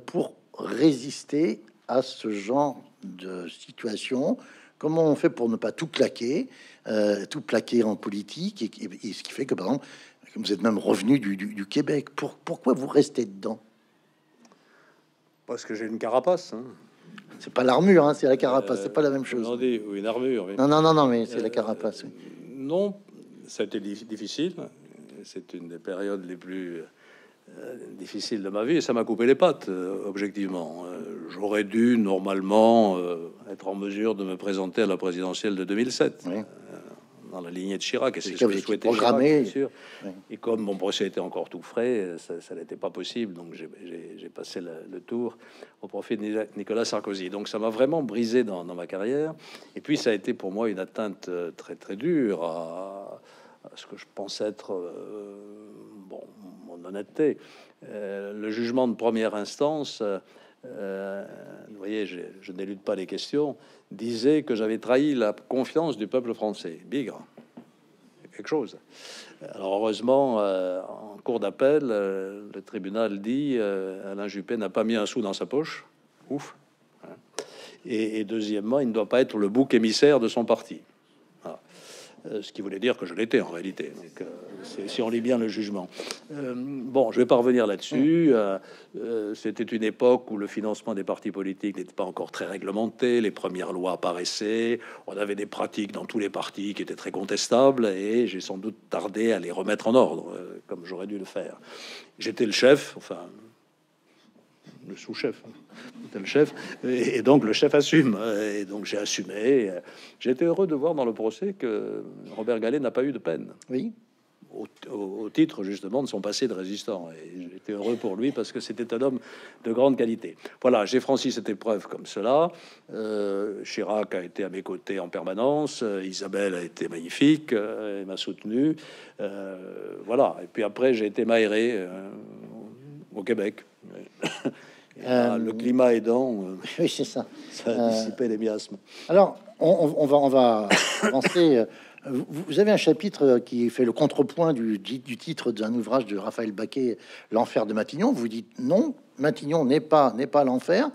pour résister à ce genre de situation? Comment on fait pour ne pas tout plaquer en politique, et ce qui fait que, par exemple, vous êtes même revenu du Québec. Pourquoi vous restez dedans? Parce que j'ai une carapace. Hein. C'est pas l'armure, hein, c'est la carapace. C'est pas la même chose. Dit, ou une armure. Mais... Non, non, non, non, mais c'est la carapace. Oui. Non, ça a été difficile. C'est une des périodes les plus difficile de ma vie, et ça m'a coupé les pattes, objectivement. J'aurais dû, normalement, être en mesure de me présenter à la présidentielle de 2007, oui, dans la lignée de Chirac, et c'est ce que je souhaitais programmer, bien sûr. Oui. Et comme mon procès était encore tout frais, ça n'était pas possible, donc j'ai passé le tour au profit de Nicolas Sarkozy. Donc ça m'a vraiment brisé dans ma carrière, et puis ça a été pour moi une atteinte très, très dure à ce que je pense être... mon honnêteté, le jugement de première instance, vous voyez, je n'élude pas les questions, disait que j'avais trahi la confiance du peuple français. Bigre, quelque chose. Alors heureusement, en cours d'appel, le tribunal dit Alain Juppé n'a pas mis un sou dans sa poche. Ouf. Et deuxièmement, il ne doit pas être le bouc émissaire de son parti. Ce qui voulait dire que je l'étais en réalité. Donc, si on lit bien le jugement. Bon, je vais pas revenir là-dessus. C'était une époque où le financement des partis politiques n'était pas encore très réglementé. Les premières lois apparaissaient. On avait des pratiques dans tous les partis qui étaient très contestables. Et j'ai sans doute tardé à les remettre en ordre, comme j'aurais dû le faire. J'étais le chef, enfin... le sous-chef, le chef, et donc le chef assume, et donc j'ai assumé. J'étais heureux de voir dans le procès que Robert Galley n'a pas eu de peine, oui, au titre justement de son passé de résistant, et j'étais heureux pour lui parce que c'était un homme de grande qualité. Voilà, j'ai franchi cette épreuve comme cela. Chirac a été à mes côtés en permanence, Isabelle a été magnifique, elle m'a soutenu, voilà, et puis après j'ai été m'aérer au Québec. Là, le climat aidant, oui, c'est ça. Ça a dissipé les miasmes. Alors, on va avancer. Vous avez un chapitre qui fait le contrepoint du titre d'un ouvrage de Raphaël Baquet, L'enfer de Matignon. Vous dites non, Matignon n'est pas l'enfer.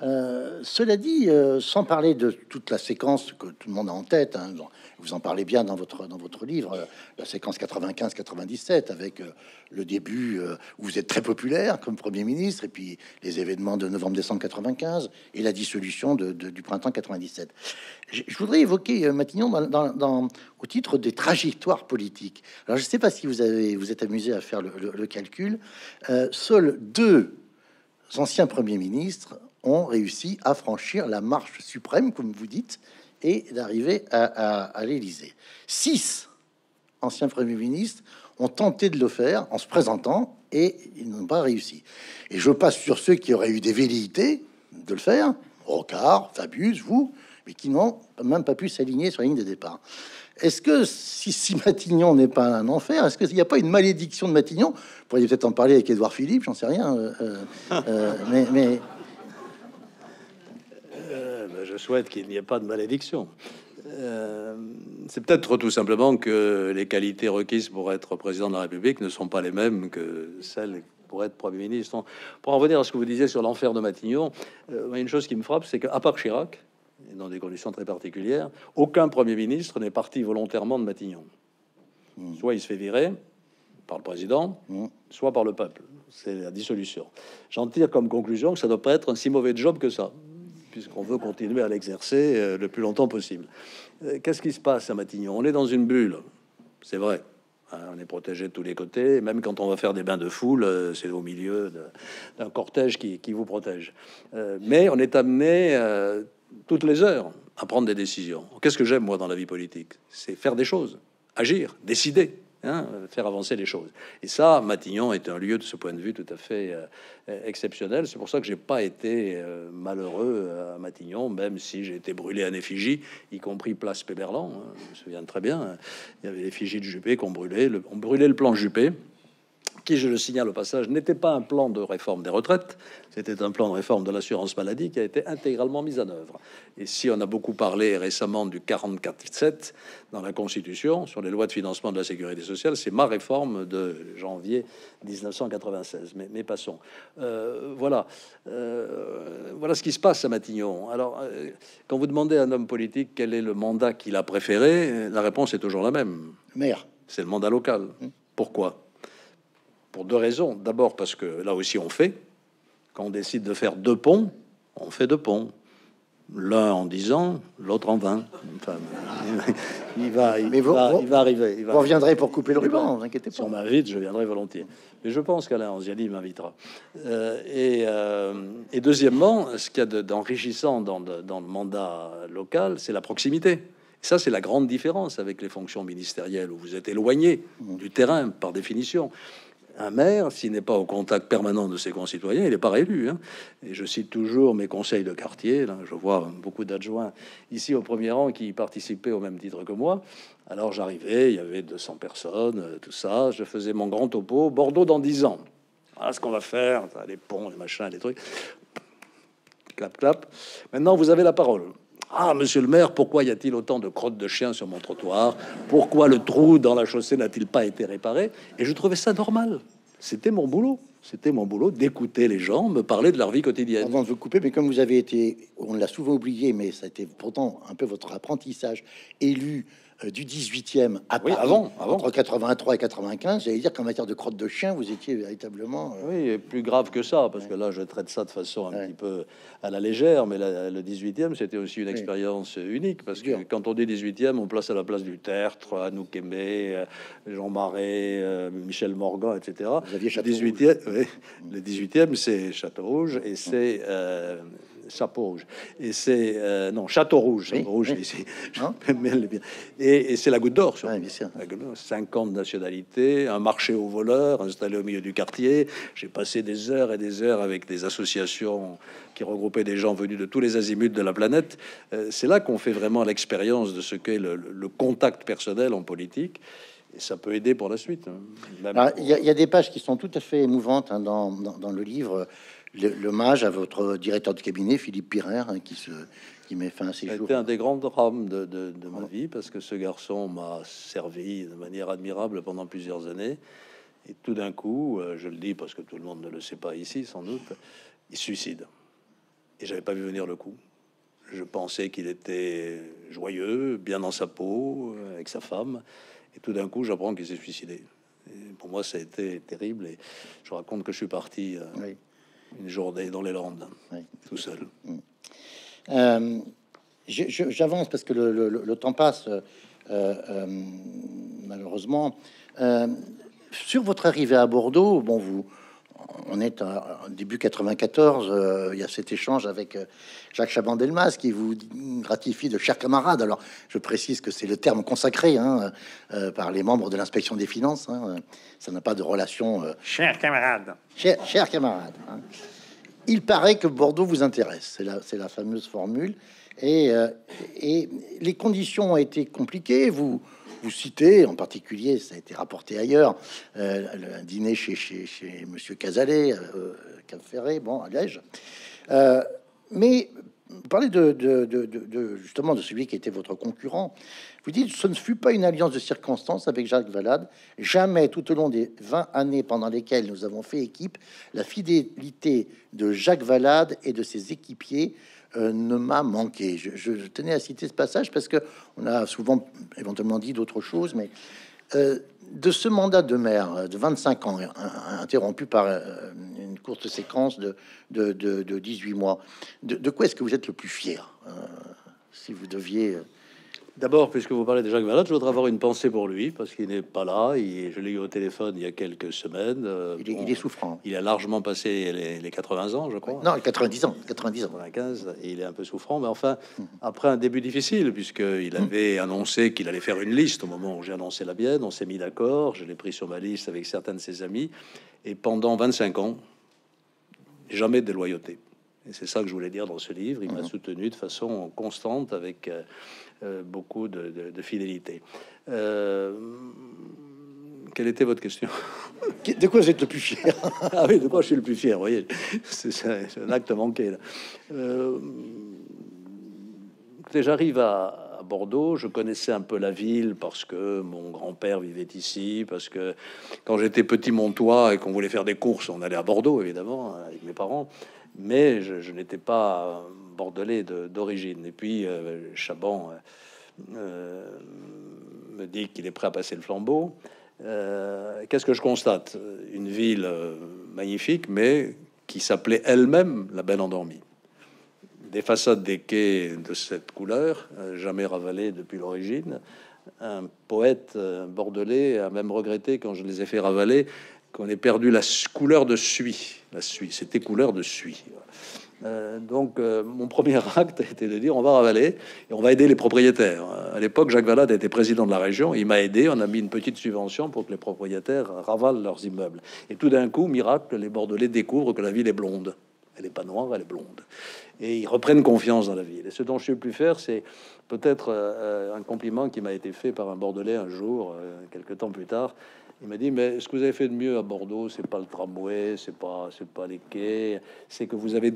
Cela dit, sans parler de toute la séquence que tout le monde a en tête, hein, vous en parlez bien dans votre livre, la séquence 95-97, avec le début où vous êtes très populaire comme Premier ministre, et puis les événements de novembre-décembre 95 et la dissolution du printemps 97. Je voudrais évoquer Matignon au titre des trajectoires politiques. Alors, je ne sais pas si vous êtes amusé à faire le calcul. Seuls deux anciens premiers ministres ont réussi à franchir la marche suprême, comme vous dites, et d'arriver à l'Élysée. 6 anciens premiers ministres ont tenté de le faire en se présentant et ils n'ont pas réussi. Et je passe sur ceux qui auraient eu des velléités de le faire, Rocard, Fabius, vous, mais qui n'ont même pas pu s'aligner sur la ligne de départ. Est-ce que si Matignon n'est pas un enfer, est-ce qu'il n'y a pas une malédiction de Matignon? Vous pourriez peut-être en parler avec Édouard Philippe, j'en sais rien. Je souhaite qu'il n'y ait pas de malédiction. C'est peut-être tout simplement que les qualités requises pour être président de la République ne sont pas les mêmes que celles pour être Premier ministre. Pour en revenir à ce que vous disiez sur l'enfer de Matignon, une chose qui me frappe, c'est qu'à part Chirac, et dans des conditions très particulières, aucun Premier ministre n'est parti volontairement de Matignon. Soit il se fait virer par le président, soit par le peuple. C'est la dissolution. J'en tire comme conclusion que ça ne doit pas être un si mauvais job que ça, puisqu'on veut continuer à l'exercer le plus longtemps possible. Qu'est-ce qui se passe à Matignon? On est dans une bulle, c'est vrai. On est protégé de tous les côtés. Et même quand on va faire des bains de foule, c'est au milieu d'un cortège qui vous protège. Mais on est amené toutes les heures à prendre des décisions. Qu'est-ce que j'aime, moi, dans la vie politique? C'est faire des choses, agir, décider, faire avancer les choses. Et ça, Matignon est un lieu, de ce point de vue, tout à fait exceptionnel. C'est pour ça que j'ai pas été malheureux à Matignon, même si j'ai été brûlé en effigie, y compris place Péberlan. Je me souviens très bien. Il y avait l'effigie de Juppé qu'on brûlait. On brûlait le plan Juppé, qui, je le signale au passage, n'était pas un plan de réforme des retraites, c'était un plan de réforme de l'assurance maladie qui a été intégralement mis en œuvre. Et si on a beaucoup parlé récemment du 44-7 dans la Constitution, sur les lois de financement de la sécurité sociale, c'est ma réforme de janvier 1996. Mais passons. Voilà ce qui se passe à Matignon. Alors, quand vous demandez à un homme politique quel est le mandat qu'il a préféré, la réponse est toujours la même. Maire. C'est le mandat local. Pourquoi? Pour deux raisons. D'abord parce que là aussi on fait. Quand on décide de faire deux ponts, on fait deux ponts. L'un en 10 ans, l'autre en 20. Enfin, il va arriver. Vous reviendrez pour couper le ruban, ne vous inquiétez pas. Si on m'invite, je viendrai volontiers. Mais je pense qu'Alain Anziani m'invitera. Et deuxièmement, ce qu'il y a d'enrichissant dans le mandat local, c'est la proximité. Ça, c'est la grande différence avec les fonctions ministérielles où vous êtes éloigné du terrain par définition. Un maire, s'il n'est pas au contact permanent de ses concitoyens, il n'est pas réélu. Et je cite toujours mes conseils de quartier. Là, je vois beaucoup d'adjoints ici au premier rang qui participaient au même titre que moi. Alors j'arrivais, il y avait 200 personnes, tout ça. Je faisais mon grand topo. Bordeaux dans 10 ans. Voilà ce qu'on va faire. Les ponts, les machins, les trucs. Clap, clap. Maintenant, vous avez la parole. Ah, monsieur le maire, pourquoi y a-t-il autant de crottes de chiens sur mon trottoir? Pourquoi le trou dans la chaussée n'a-t-il pas été réparé? Et je trouvais ça normal. C'était mon boulot. C'était mon boulot d'écouter les gens, me parler de leur vie quotidienne. Avant de vous couper, mais comme vous avez été, on l'a souvent oublié, mais ça a été pourtant un peu votre apprentissage élu du 18e à Paris, avant. Entre 83 et 95, j'allais dire qu'en matière de crottes de chien, vous étiez véritablement... Oui, et plus grave que ça, parce que là, je traite ça de façon un petit peu à la légère, mais le 18e, c'était aussi une expérience unique, parce que quand on dit 18e, on place à la place du Tertre, Anouk Aimé, Jean Marais, Michel Morgan, etc. Vous aviez Château-Rouge. Le 18e, c'est Château-Rouge, et c'est... Chapeau-Rouge. Et c'est... non, Château-Rouge. Château-Rouge, ici. Et c'est la goutte d'or, surtout. Bien sûr. 50 nationalités, un marché aux voleurs installé au milieu du quartier. J'ai passé des heures et des heures avec des associations qui regroupaient des gens venus de tous les azimuts de la planète. C'est là qu'on fait vraiment l'expérience de ce qu'est le contact personnel en politique. Et ça peut aider pour la suite. Il y a des pages qui sont tout à fait émouvantes dans le livre. L'hommage à votre directeur de cabinet, Philippe Pirère, qui met fin à ses jours. C'était un des grands drames de ma vie, parce que ce garçon m'a servi de manière admirable pendant plusieurs années. Et tout d'un coup, je le dis parce que tout le monde ne le sait pas ici, sans doute, il se suicide. Et j'avais pas vu venir le coup. Je pensais qu'il était joyeux, bien dans sa peau, avec sa femme. Et tout d'un coup, j'apprends qu'il s'est suicidé. Et pour moi, ça a été terrible. Et je raconte que je suis parti... une journée dans les Landes, tout seul. J'avance parce que le temps passe, malheureusement. Sur votre arrivée à Bordeaux, bon, vous, on est en début 94, il y a cet échange avec Jacques Chaban-Delmas qui vous gratifie de chers camarades. Alors, je précise que c'est le terme consacré hein, par les membres de l'inspection des finances. Hein, ça n'a pas de relation. Chers camarades. Chers camarades. Hein. Il paraît que Bordeaux vous intéresse. C'est la fameuse formule. Et les conditions ont été compliquées. Vous citez, en particulier, ça a été rapporté ailleurs, un dîner chez Monsieur Casalet, Cap-Ferré, bon, à Liège. Mais vous parlez justement de celui qui était votre concurrent. Vous dites, ce ne fut pas une alliance de circonstances avec Jacques Valade. Jamais, tout au long des 20 années pendant lesquelles nous avons fait équipe, la fidélité de Jacques Valade et de ses équipiers ne m'a manqué. Je tenais à citer ce passage parce que on a souvent éventuellement dit d'autres choses, mais de ce mandat de maire de 25 ans, interrompu par une courte séquence de 18 mois, de quoi est-ce que vous êtes le plus fier si vous deviez... D'abord, puisque vous parlez de Jacques Valade, je voudrais avoir une pensée pour lui, parce qu'il n'est pas là. Je l'ai eu au téléphone il y a quelques semaines. Il est souffrant. Il a largement passé les 80 ans, je crois. Non, 90 ans. 90 ans. 95, et il est un peu souffrant. Mais enfin, après un début difficile, puisqu'il avait annoncé qu'il allait faire une liste au moment où j'ai annoncé la mienne. On s'est mis d'accord. Je l'ai pris sur ma liste avec certains de ses amis. Et pendant 25 ans, jamais de loyauté. Et c'est ça que je voulais dire dans ce livre. Il m'a soutenu de façon constante avec... beaucoup de fidélité. Quelle était votre question? De quoi vous êtes le plus fier? Ah oui, de quoi je suis le plus fier, vous voyez. C'est un acte manqué. J'arrive à Bordeaux, je connaissais un peu la ville parce que mon grand-père vivait ici, parce que quand j'étais petit montois et qu'on voulait faire des courses, on allait à Bordeaux, évidemment, avec mes parents. Mais je n'étais pas bordelais d'origine. Et puis Chaban me dit qu'il est prêt à passer le flambeau. Qu'est-ce que je constate? Une ville magnifique, mais qui s'appelait elle-même la Belle Endormie. Des façades des quais de cette couleur, jamais ravalées depuis l'origine. Un poète bordelais a même regretté, quand je les ai fait ravaler, qu'on ait perdu la couleur de suie. C'était couleur de suie. Donc, mon premier acte était de dire on va ravaler et on va aider les propriétaires. À l'époque, Jacques Valade était président de la région. Il m'a aidé. On a mis une petite subvention pour que les propriétaires ravalent leurs immeubles. Et tout d'un coup, miracle, les Bordelais découvrent que la ville est blonde. Elle n'est pas noire, elle est blonde. Et ils reprennent confiance dans la ville. Et ce dont je suis le plus fier, c'est peut-être un compliment qui m'a été fait par un Bordelais un jour, quelques temps plus tard. Il m'a dit, mais ce que vous avez fait de mieux à Bordeaux, c'est pas le tramway, c'est pas les quais, c'est que vous avez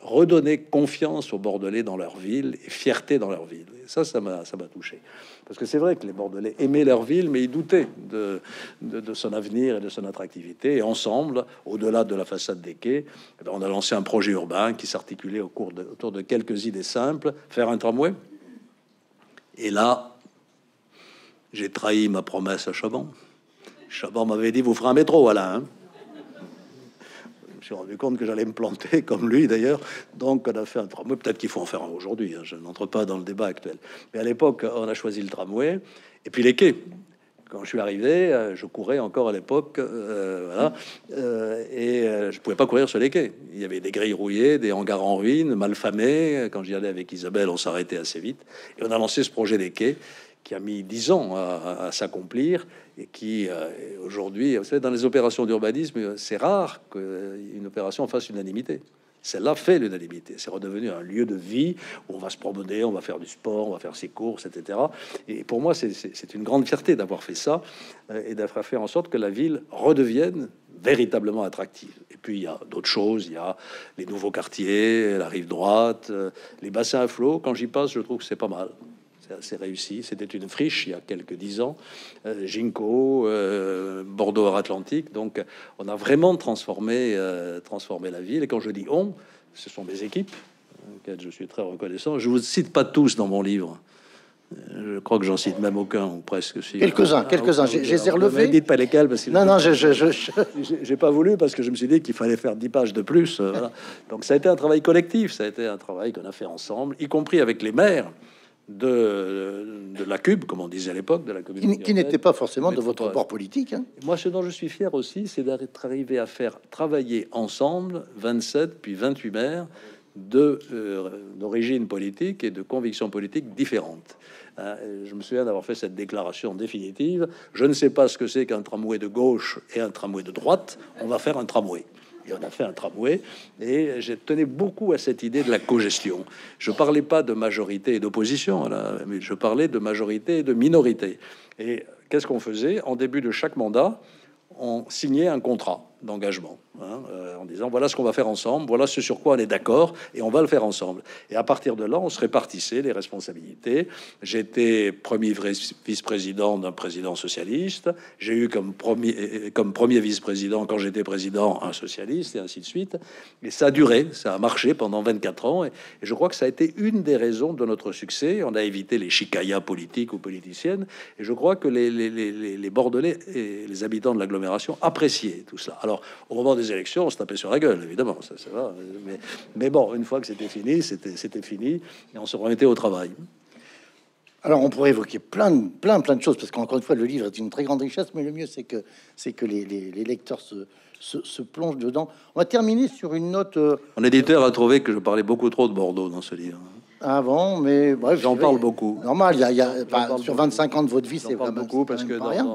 redonné confiance aux Bordelais dans leur ville et fierté dans leur ville. Et ça m'a touché. Parce que c'est vrai que les Bordelais aimaient leur ville, mais ils doutaient de son avenir et de son attractivité. Et ensemble, au-delà de la façade des quais, on a lancé un projet urbain qui s'articulait autour de quelques idées simples. Faire un tramway. Et là, j'ai trahi ma promesse à Chaban. Chaban m'avait dit, vous ferez un métro, Alain. Hein? Je me suis rendu compte que j'allais me planter, comme lui d'ailleurs. Donc, on a fait un tramway. Peut-être qu'il faut en faire un aujourd'hui. Hein. Je n'entre pas dans le débat actuel. Mais à l'époque, on a choisi le tramway et puis les quais. Quand je suis arrivé, je courais encore à l'époque, et je pouvais pas courir sur les quais. Il y avait des grilles rouillées, des hangars en ruine, mal famés. Quand j'y allais avec Isabelle, on s'arrêtait assez vite. Et on a lancé ce projet des quais, qui a mis 10 ans à s'accomplir et qui, aujourd'hui, vous savez, dans les opérations d'urbanisme, c'est rare qu'une opération fasse l'unanimité. Celle-là fait l'unanimité. C'est redevenu un lieu de vie où on va se promener, on va faire du sport, on va faire ses courses, etc. Et pour moi, c'est une grande fierté d'avoir fait ça et d'avoir fait en sorte que la ville redevienne véritablement attractive. Et puis, il y a d'autres choses. Il y a les nouveaux quartiers, la rive droite, les bassins à flot. Quand j'y passe, je trouve que c'est pas mal. C'est assez réussi. C'était une friche il y a quelques 10 ans. Ginko, Bordeaux hors Atlantique. Donc, on a vraiment transformé la ville. Et quand je dis on, ce sont mes équipes auxquelles je suis très reconnaissant. Je vous cite pas tous dans mon livre. Je crois que j'en cite même aucun, ou presque. Si quelques-uns. J'ai relevé. Dites pas lesquels, parce que non, j'ai pas voulu parce que je me suis dit qu'il fallait faire 10 pages de plus. Voilà. Donc, ça a été un travail collectif. Ça a été un travail qu'on a fait ensemble, y compris avec les maires. de la CUB, comme on disait à l'époque, de la communauté. Qui n'était pas forcément de votre bord politique. Hein. Moi, ce dont je suis fier aussi, c'est d'arriver à faire travailler ensemble 27 puis 28 maires d'origine politique et de convictions politiques différentes. Je me souviens d'avoir fait cette déclaration définitive. Je ne sais pas ce que c'est qu'un tramway de gauche et un tramway de droite. On va faire un tramway. Et on a fait un tramway, et j'ai tenu beaucoup à cette idée de la cogestion. Je parlais pas de majorité et d'opposition, mais je parlais de majorité et de minorité. Et qu'est-ce qu'on faisait? En début de chaque mandat, on signait un contrat d'engagement, hein, en disant voilà ce qu'on va faire ensemble, voilà ce sur quoi on est d'accord, et on va le faire ensemble. Et à partir de là, on se répartissait les responsabilités. J'étais premier vice-président d'un président socialiste, j'ai eu comme premier vice-président, quand j'étais président, un socialiste, et ainsi de suite. Et ça a duré, ça a marché pendant 24 ans, et je crois que ça a été une des raisons de notre succès. On a évité les chicayas politiques ou politiciennes, et je crois que les Bordelais et les habitants de l'agglomération appréciaient tout cela. Alors, au moment des élections, on se tapait sur la gueule, évidemment, ça va. Mais bon, une fois que c'était fini, c'était fini, et on se remettait au travail. Alors, on pourrait évoquer plein de choses, parce qu'encore une fois, le livre est une très grande richesse, mais le mieux, c'est que les lecteurs se plongent dedans. On va terminer sur une note... Mon éditeur a trouvé que je parlais beaucoup trop de Bordeaux dans ce livre. Avant, mais bref, j'en parle beaucoup. Normal, sur 25 ans de votre vie, c'est vraiment beaucoup, parce que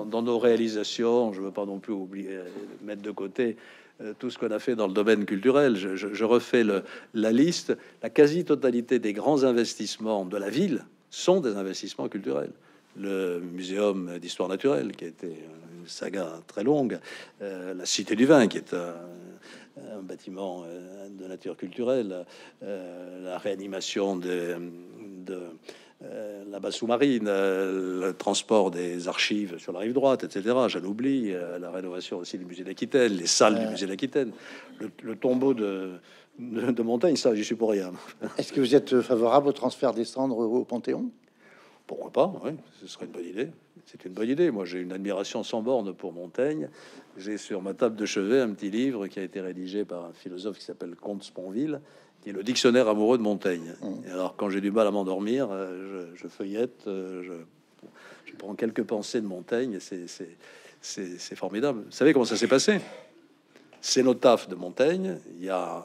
dans nos réalisations, je ne veux pas non plus oublier, mettre de côté tout ce qu'on a fait dans le domaine culturel. Je refais la liste. La quasi-totalité des grands investissements de la ville sont des investissements culturels. Le muséum d'histoire naturelle, qui a été une saga très longue, la Cité du Vin, qui est un bâtiment de nature culturelle, la réanimation de la base sous-marine, le transport des archives sur la rive droite, etc. J'en oublie, la rénovation aussi du musée d'Aquitaine, les salles du musée d'Aquitaine, le tombeau de Montaigne, ça j'y suis pour rien. Est-ce que vous êtes favorable au transfert des cendres au Panthéon? Pourquoi pas, oui, ce serait une bonne idée. C'est une bonne idée. Moi, j'ai une admiration sans borne pour Montaigne. J'ai sur ma table de chevet un petit livre qui a été rédigé par un philosophe qui s'appelle Comte Sponville, qui est le dictionnaire amoureux de Montaigne. Et alors, quand j'ai du mal à m'endormir, je feuillette, je prends quelques pensées de Montaigne, et c'est formidable. Vous savez comment ça s'est passé? Cénotaphe de Montaigne, il y a un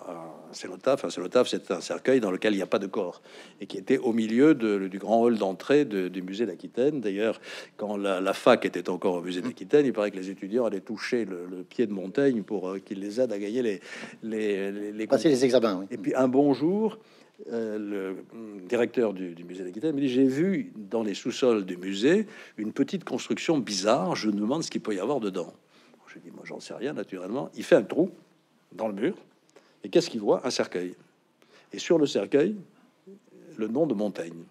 cénotaphe. Un cénotaphe, c'est un cercueil dans lequel il n'y a pas de corps et qui était au milieu du grand hall d'entrée du musée d'Aquitaine. D'ailleurs, quand la fac était encore au musée d'Aquitaine, il paraît que les étudiants allaient toucher le pied de Montaigne pour qu'il les aide à gagner passer les examens. Oui. Et puis un bon jour, le directeur du musée d'Aquitaine me dit: j'ai vu dans les sous-sols du musée une petite construction bizarre. Je me demande ce qu'il peut y avoir dedans. Je dis, moi, j'en sais rien, naturellement. Il fait un trou dans le mur, et qu'est-ce qu'il voit? Un cercueil. Et sur le cercueil, le nom de Montaigne.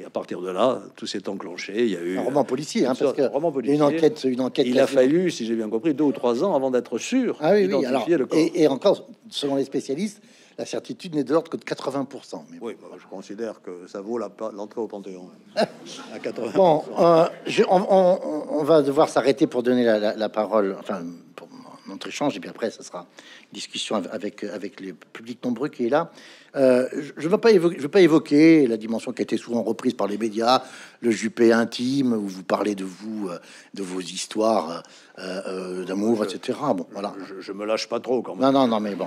Et à partir de là, tout s'est enclenché. Il y a eu un roman policier, hein, parce que une enquête. Il a fallu, si j'ai bien compris, 2 ou 3 ans avant d'être sûr d'identifier le corps. Et encore, selon les spécialistes, la certitude n'est de l'ordre que de 80%. Mais oui, bah, je considère que ça vaut l'entrée au Panthéon. À 80%. Bon, on va devoir s'arrêter pour donner la parole, enfin, pour notre échange, et puis après, ça sera une discussion avec le public nombreux qui est là. Je ne veux pas évoquer la dimension qui a été souvent reprise par les médias, le Juppé intime, où vous parlez de vos histoires d'amour, etc. Bon, voilà. Je me lâche pas trop, quand même. Non, mais bon.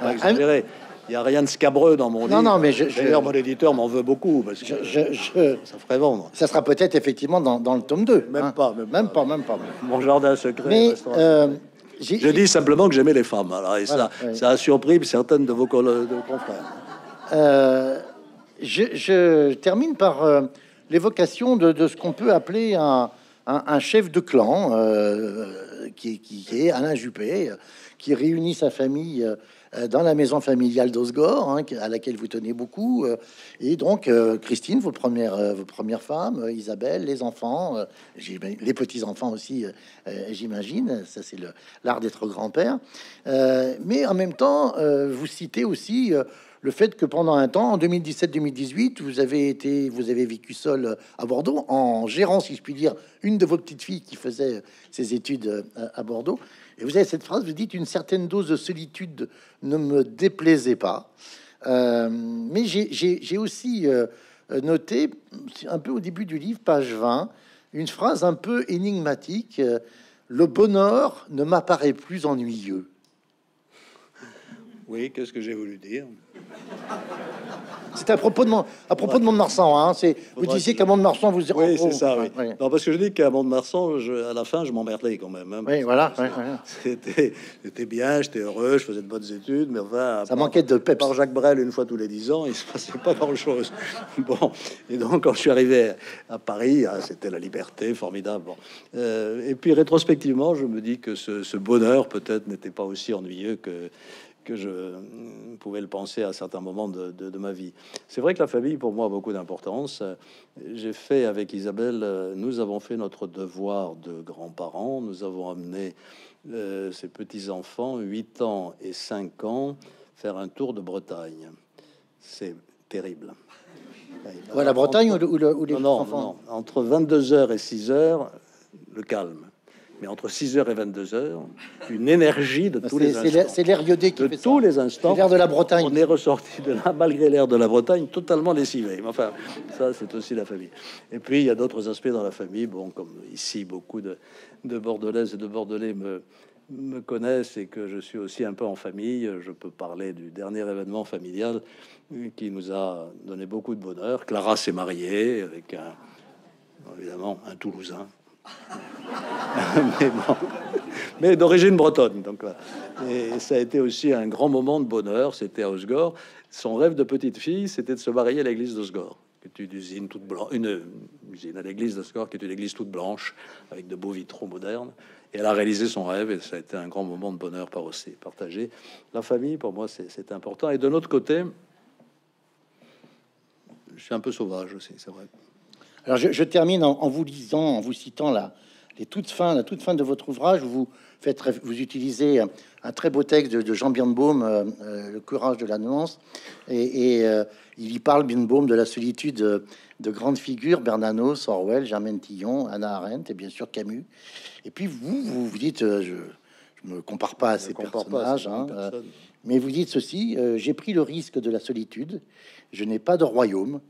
Il n'y a rien de scabreux dans mon livre. Non, mais d'ailleurs, mon éditeur m'en veut beaucoup, parce que ça ferait vendre. Ça sera peut-être effectivement dans le tome 2. Même pas. Mon jardin secret. Mais, je dis simplement que j'aimais les femmes. Alors, et voilà, ça a surpris certaines de vos confrères. Je termine par l'évocation de ce qu'on peut appeler un chef de clan, qui est Alain Juppé, qui réunit sa famille... dans la maison familiale d'Osgore, hein, à laquelle vous tenez beaucoup, et donc Christine, vos premières femmes, Isabelle, les enfants, les petits-enfants aussi, j'imagine, ça c'est l'art d'être grand-père, mais en même temps, vous citez aussi le fait que pendant un temps, en 2017-2018, vous avez vécu seul à Bordeaux, en gérant, si je puis dire, une de vos petites filles qui faisait ses études à Bordeaux. Et vous avez cette phrase, vous dites: une certaine dose de solitude ne me déplaisait pas. Mais j'ai aussi noter, un peu au début du livre, page 20, une phrase un peu énigmatique. Le bonheur ne m'apparaît plus ennuyeux. Oui, qu'est-ce que j'ai voulu dire? C'est à propos de Mont-de-Marsan. Hein, vous disiez qu'à Mont-de-Marsan, vous... Oui, c'est ça, oui. Oui. Non, parce que je dis qu'à Mont-de-Marsan, à la fin, je m'emmerdais quand même. Hein, oui, voilà. Oui, c'était bien, j'étais heureux, je faisais de bonnes études, mais enfin... Ça manquait de peps. Par Jacques Brel, une fois tous les 10 ans, il se passait pas grand-chose. Bon, et donc, quand je suis arrivé à Paris, hein, c'était la liberté, formidable. Bon. Et puis, rétrospectivement, je me dis que ce bonheur, peut-être, n'était pas aussi ennuyeux que je pouvais le penser à certains moments de ma vie. C'est vrai que la famille, pour moi, a beaucoup d'importance. J'ai fait avec Isabelle, nous avons fait notre devoir de grands-parents. Nous avons amené ses petits-enfants, 8 ans et 5 ans, faire un tour de Bretagne. C'est terrible. Ouais, la Bretagne ou les enfants? Non, entre 22h et 6h, le calme. Mais entre 6h et 22h, une énergie de tous les instants. C'est l'air iodé qui fait ça. Tous les instants. L'air de la Bretagne. On est ressorti de là, malgré l'air de la Bretagne, totalement lessivé. Mais enfin, ça, c'est aussi la famille. Et puis, il y a d'autres aspects dans la famille. Bon, comme ici, beaucoup de Bordelaises et de Bordelais me connaissent et que je suis aussi un peu en famille. Je peux parler du dernier événement familial qui nous a donné beaucoup de bonheur. Clara s'est mariée avec évidemment, un Toulousain. Mais, bon. Mais d'origine bretonne, donc voilà. Et ça a été aussi un grand moment de bonheur. C'était à Osgore. Son rêve de petite fille, c'était de se marier à l'église d'Osgore, que tu usine toute blanche, une usine à l'église d'Osgore, qui est une église toute blanche avec de beaux vitraux modernes. Et elle a réalisé son rêve, et ça a été un grand moment de bonheur partagé. La famille, pour moi, c'est important. Et de notre côté, je suis un peu sauvage aussi, c'est vrai. Alors je termine en vous lisant, en vous citant la toute fin de votre ouvrage. Vous utilisez un très beau texte de Jean Birnbaum, Le courage de la nuance, et il y parle, Birnbaum, de la solitude de grandes figures, Bernanos, Orwell, Germaine Tillon, Hannah Arendt et bien sûr Camus. Et puis vous dites, je me compare pas à ces personnages, mais vous dites ceci, j'ai pris le risque de la solitude, je n'ai pas de royaume,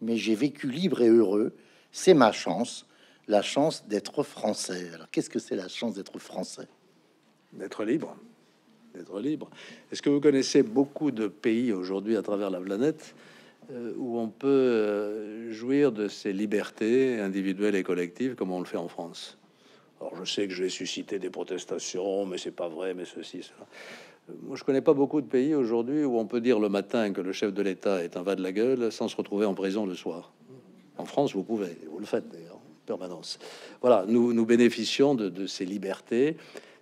mais j'ai vécu libre et heureux. C'est ma chance, la chance d'être français. Alors, qu'est-ce que c'est la chance d'être français? D'être libre. D'être libre. Est-ce que vous connaissez beaucoup de pays aujourd'hui à travers la planète où on peut jouir de ses libertés individuelles et collectives comme on le fait en France? Alors, je sais que je vais susciter des protestations, mais c'est pas vrai, mais ceci, cela. Moi, je connais pas beaucoup de pays aujourd'hui où on peut dire le matin que le chef de l'État est un va de la gueule sans se retrouver en prison le soir. En France, vous pouvez, vous le faites d'ailleurs, en permanence. Voilà, nous bénéficions de ces libertés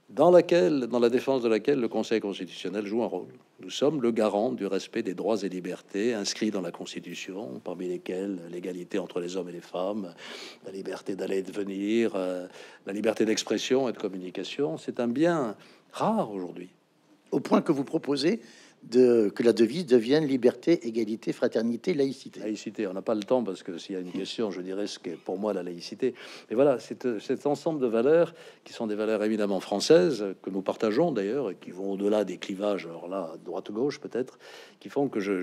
dans la défense de laquelle le Conseil constitutionnel joue un rôle. Nous sommes le garant du respect des droits et libertés inscrits dans la Constitution, parmi lesquels l'égalité entre les hommes et les femmes, la liberté d'aller et de venir, la liberté d'expression et de communication. C'est un bien rare aujourd'hui. Au point que vous proposez que la devise devienne liberté, égalité, fraternité, laïcité. Laïcité, on n'a pas le temps parce que s'il y a une question, je dirais ce qu'est pour moi la laïcité. Mais voilà, c'est cet ensemble de valeurs qui sont des valeurs évidemment françaises, que nous partageons d'ailleurs, et qui vont au-delà des clivages, alors là, droite-gauche peut-être, qui font que je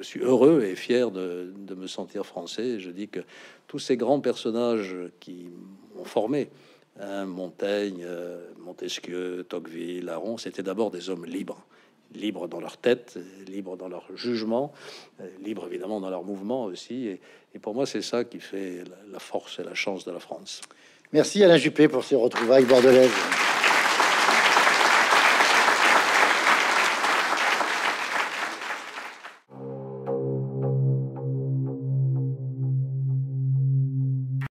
suis heureux et fier de me sentir français. Je dis que tous ces grands personnages qui m'ont formé, Montaigne, Montesquieu, Tocqueville, Aron, c'était d'abord des hommes libres. Libres dans leur tête, libres dans leur jugement, libres évidemment dans leur mouvement aussi. Et pour moi, c'est ça qui fait la force et la chance de la France. Merci Alain Juppé pour ces retrouvailles bordelaises.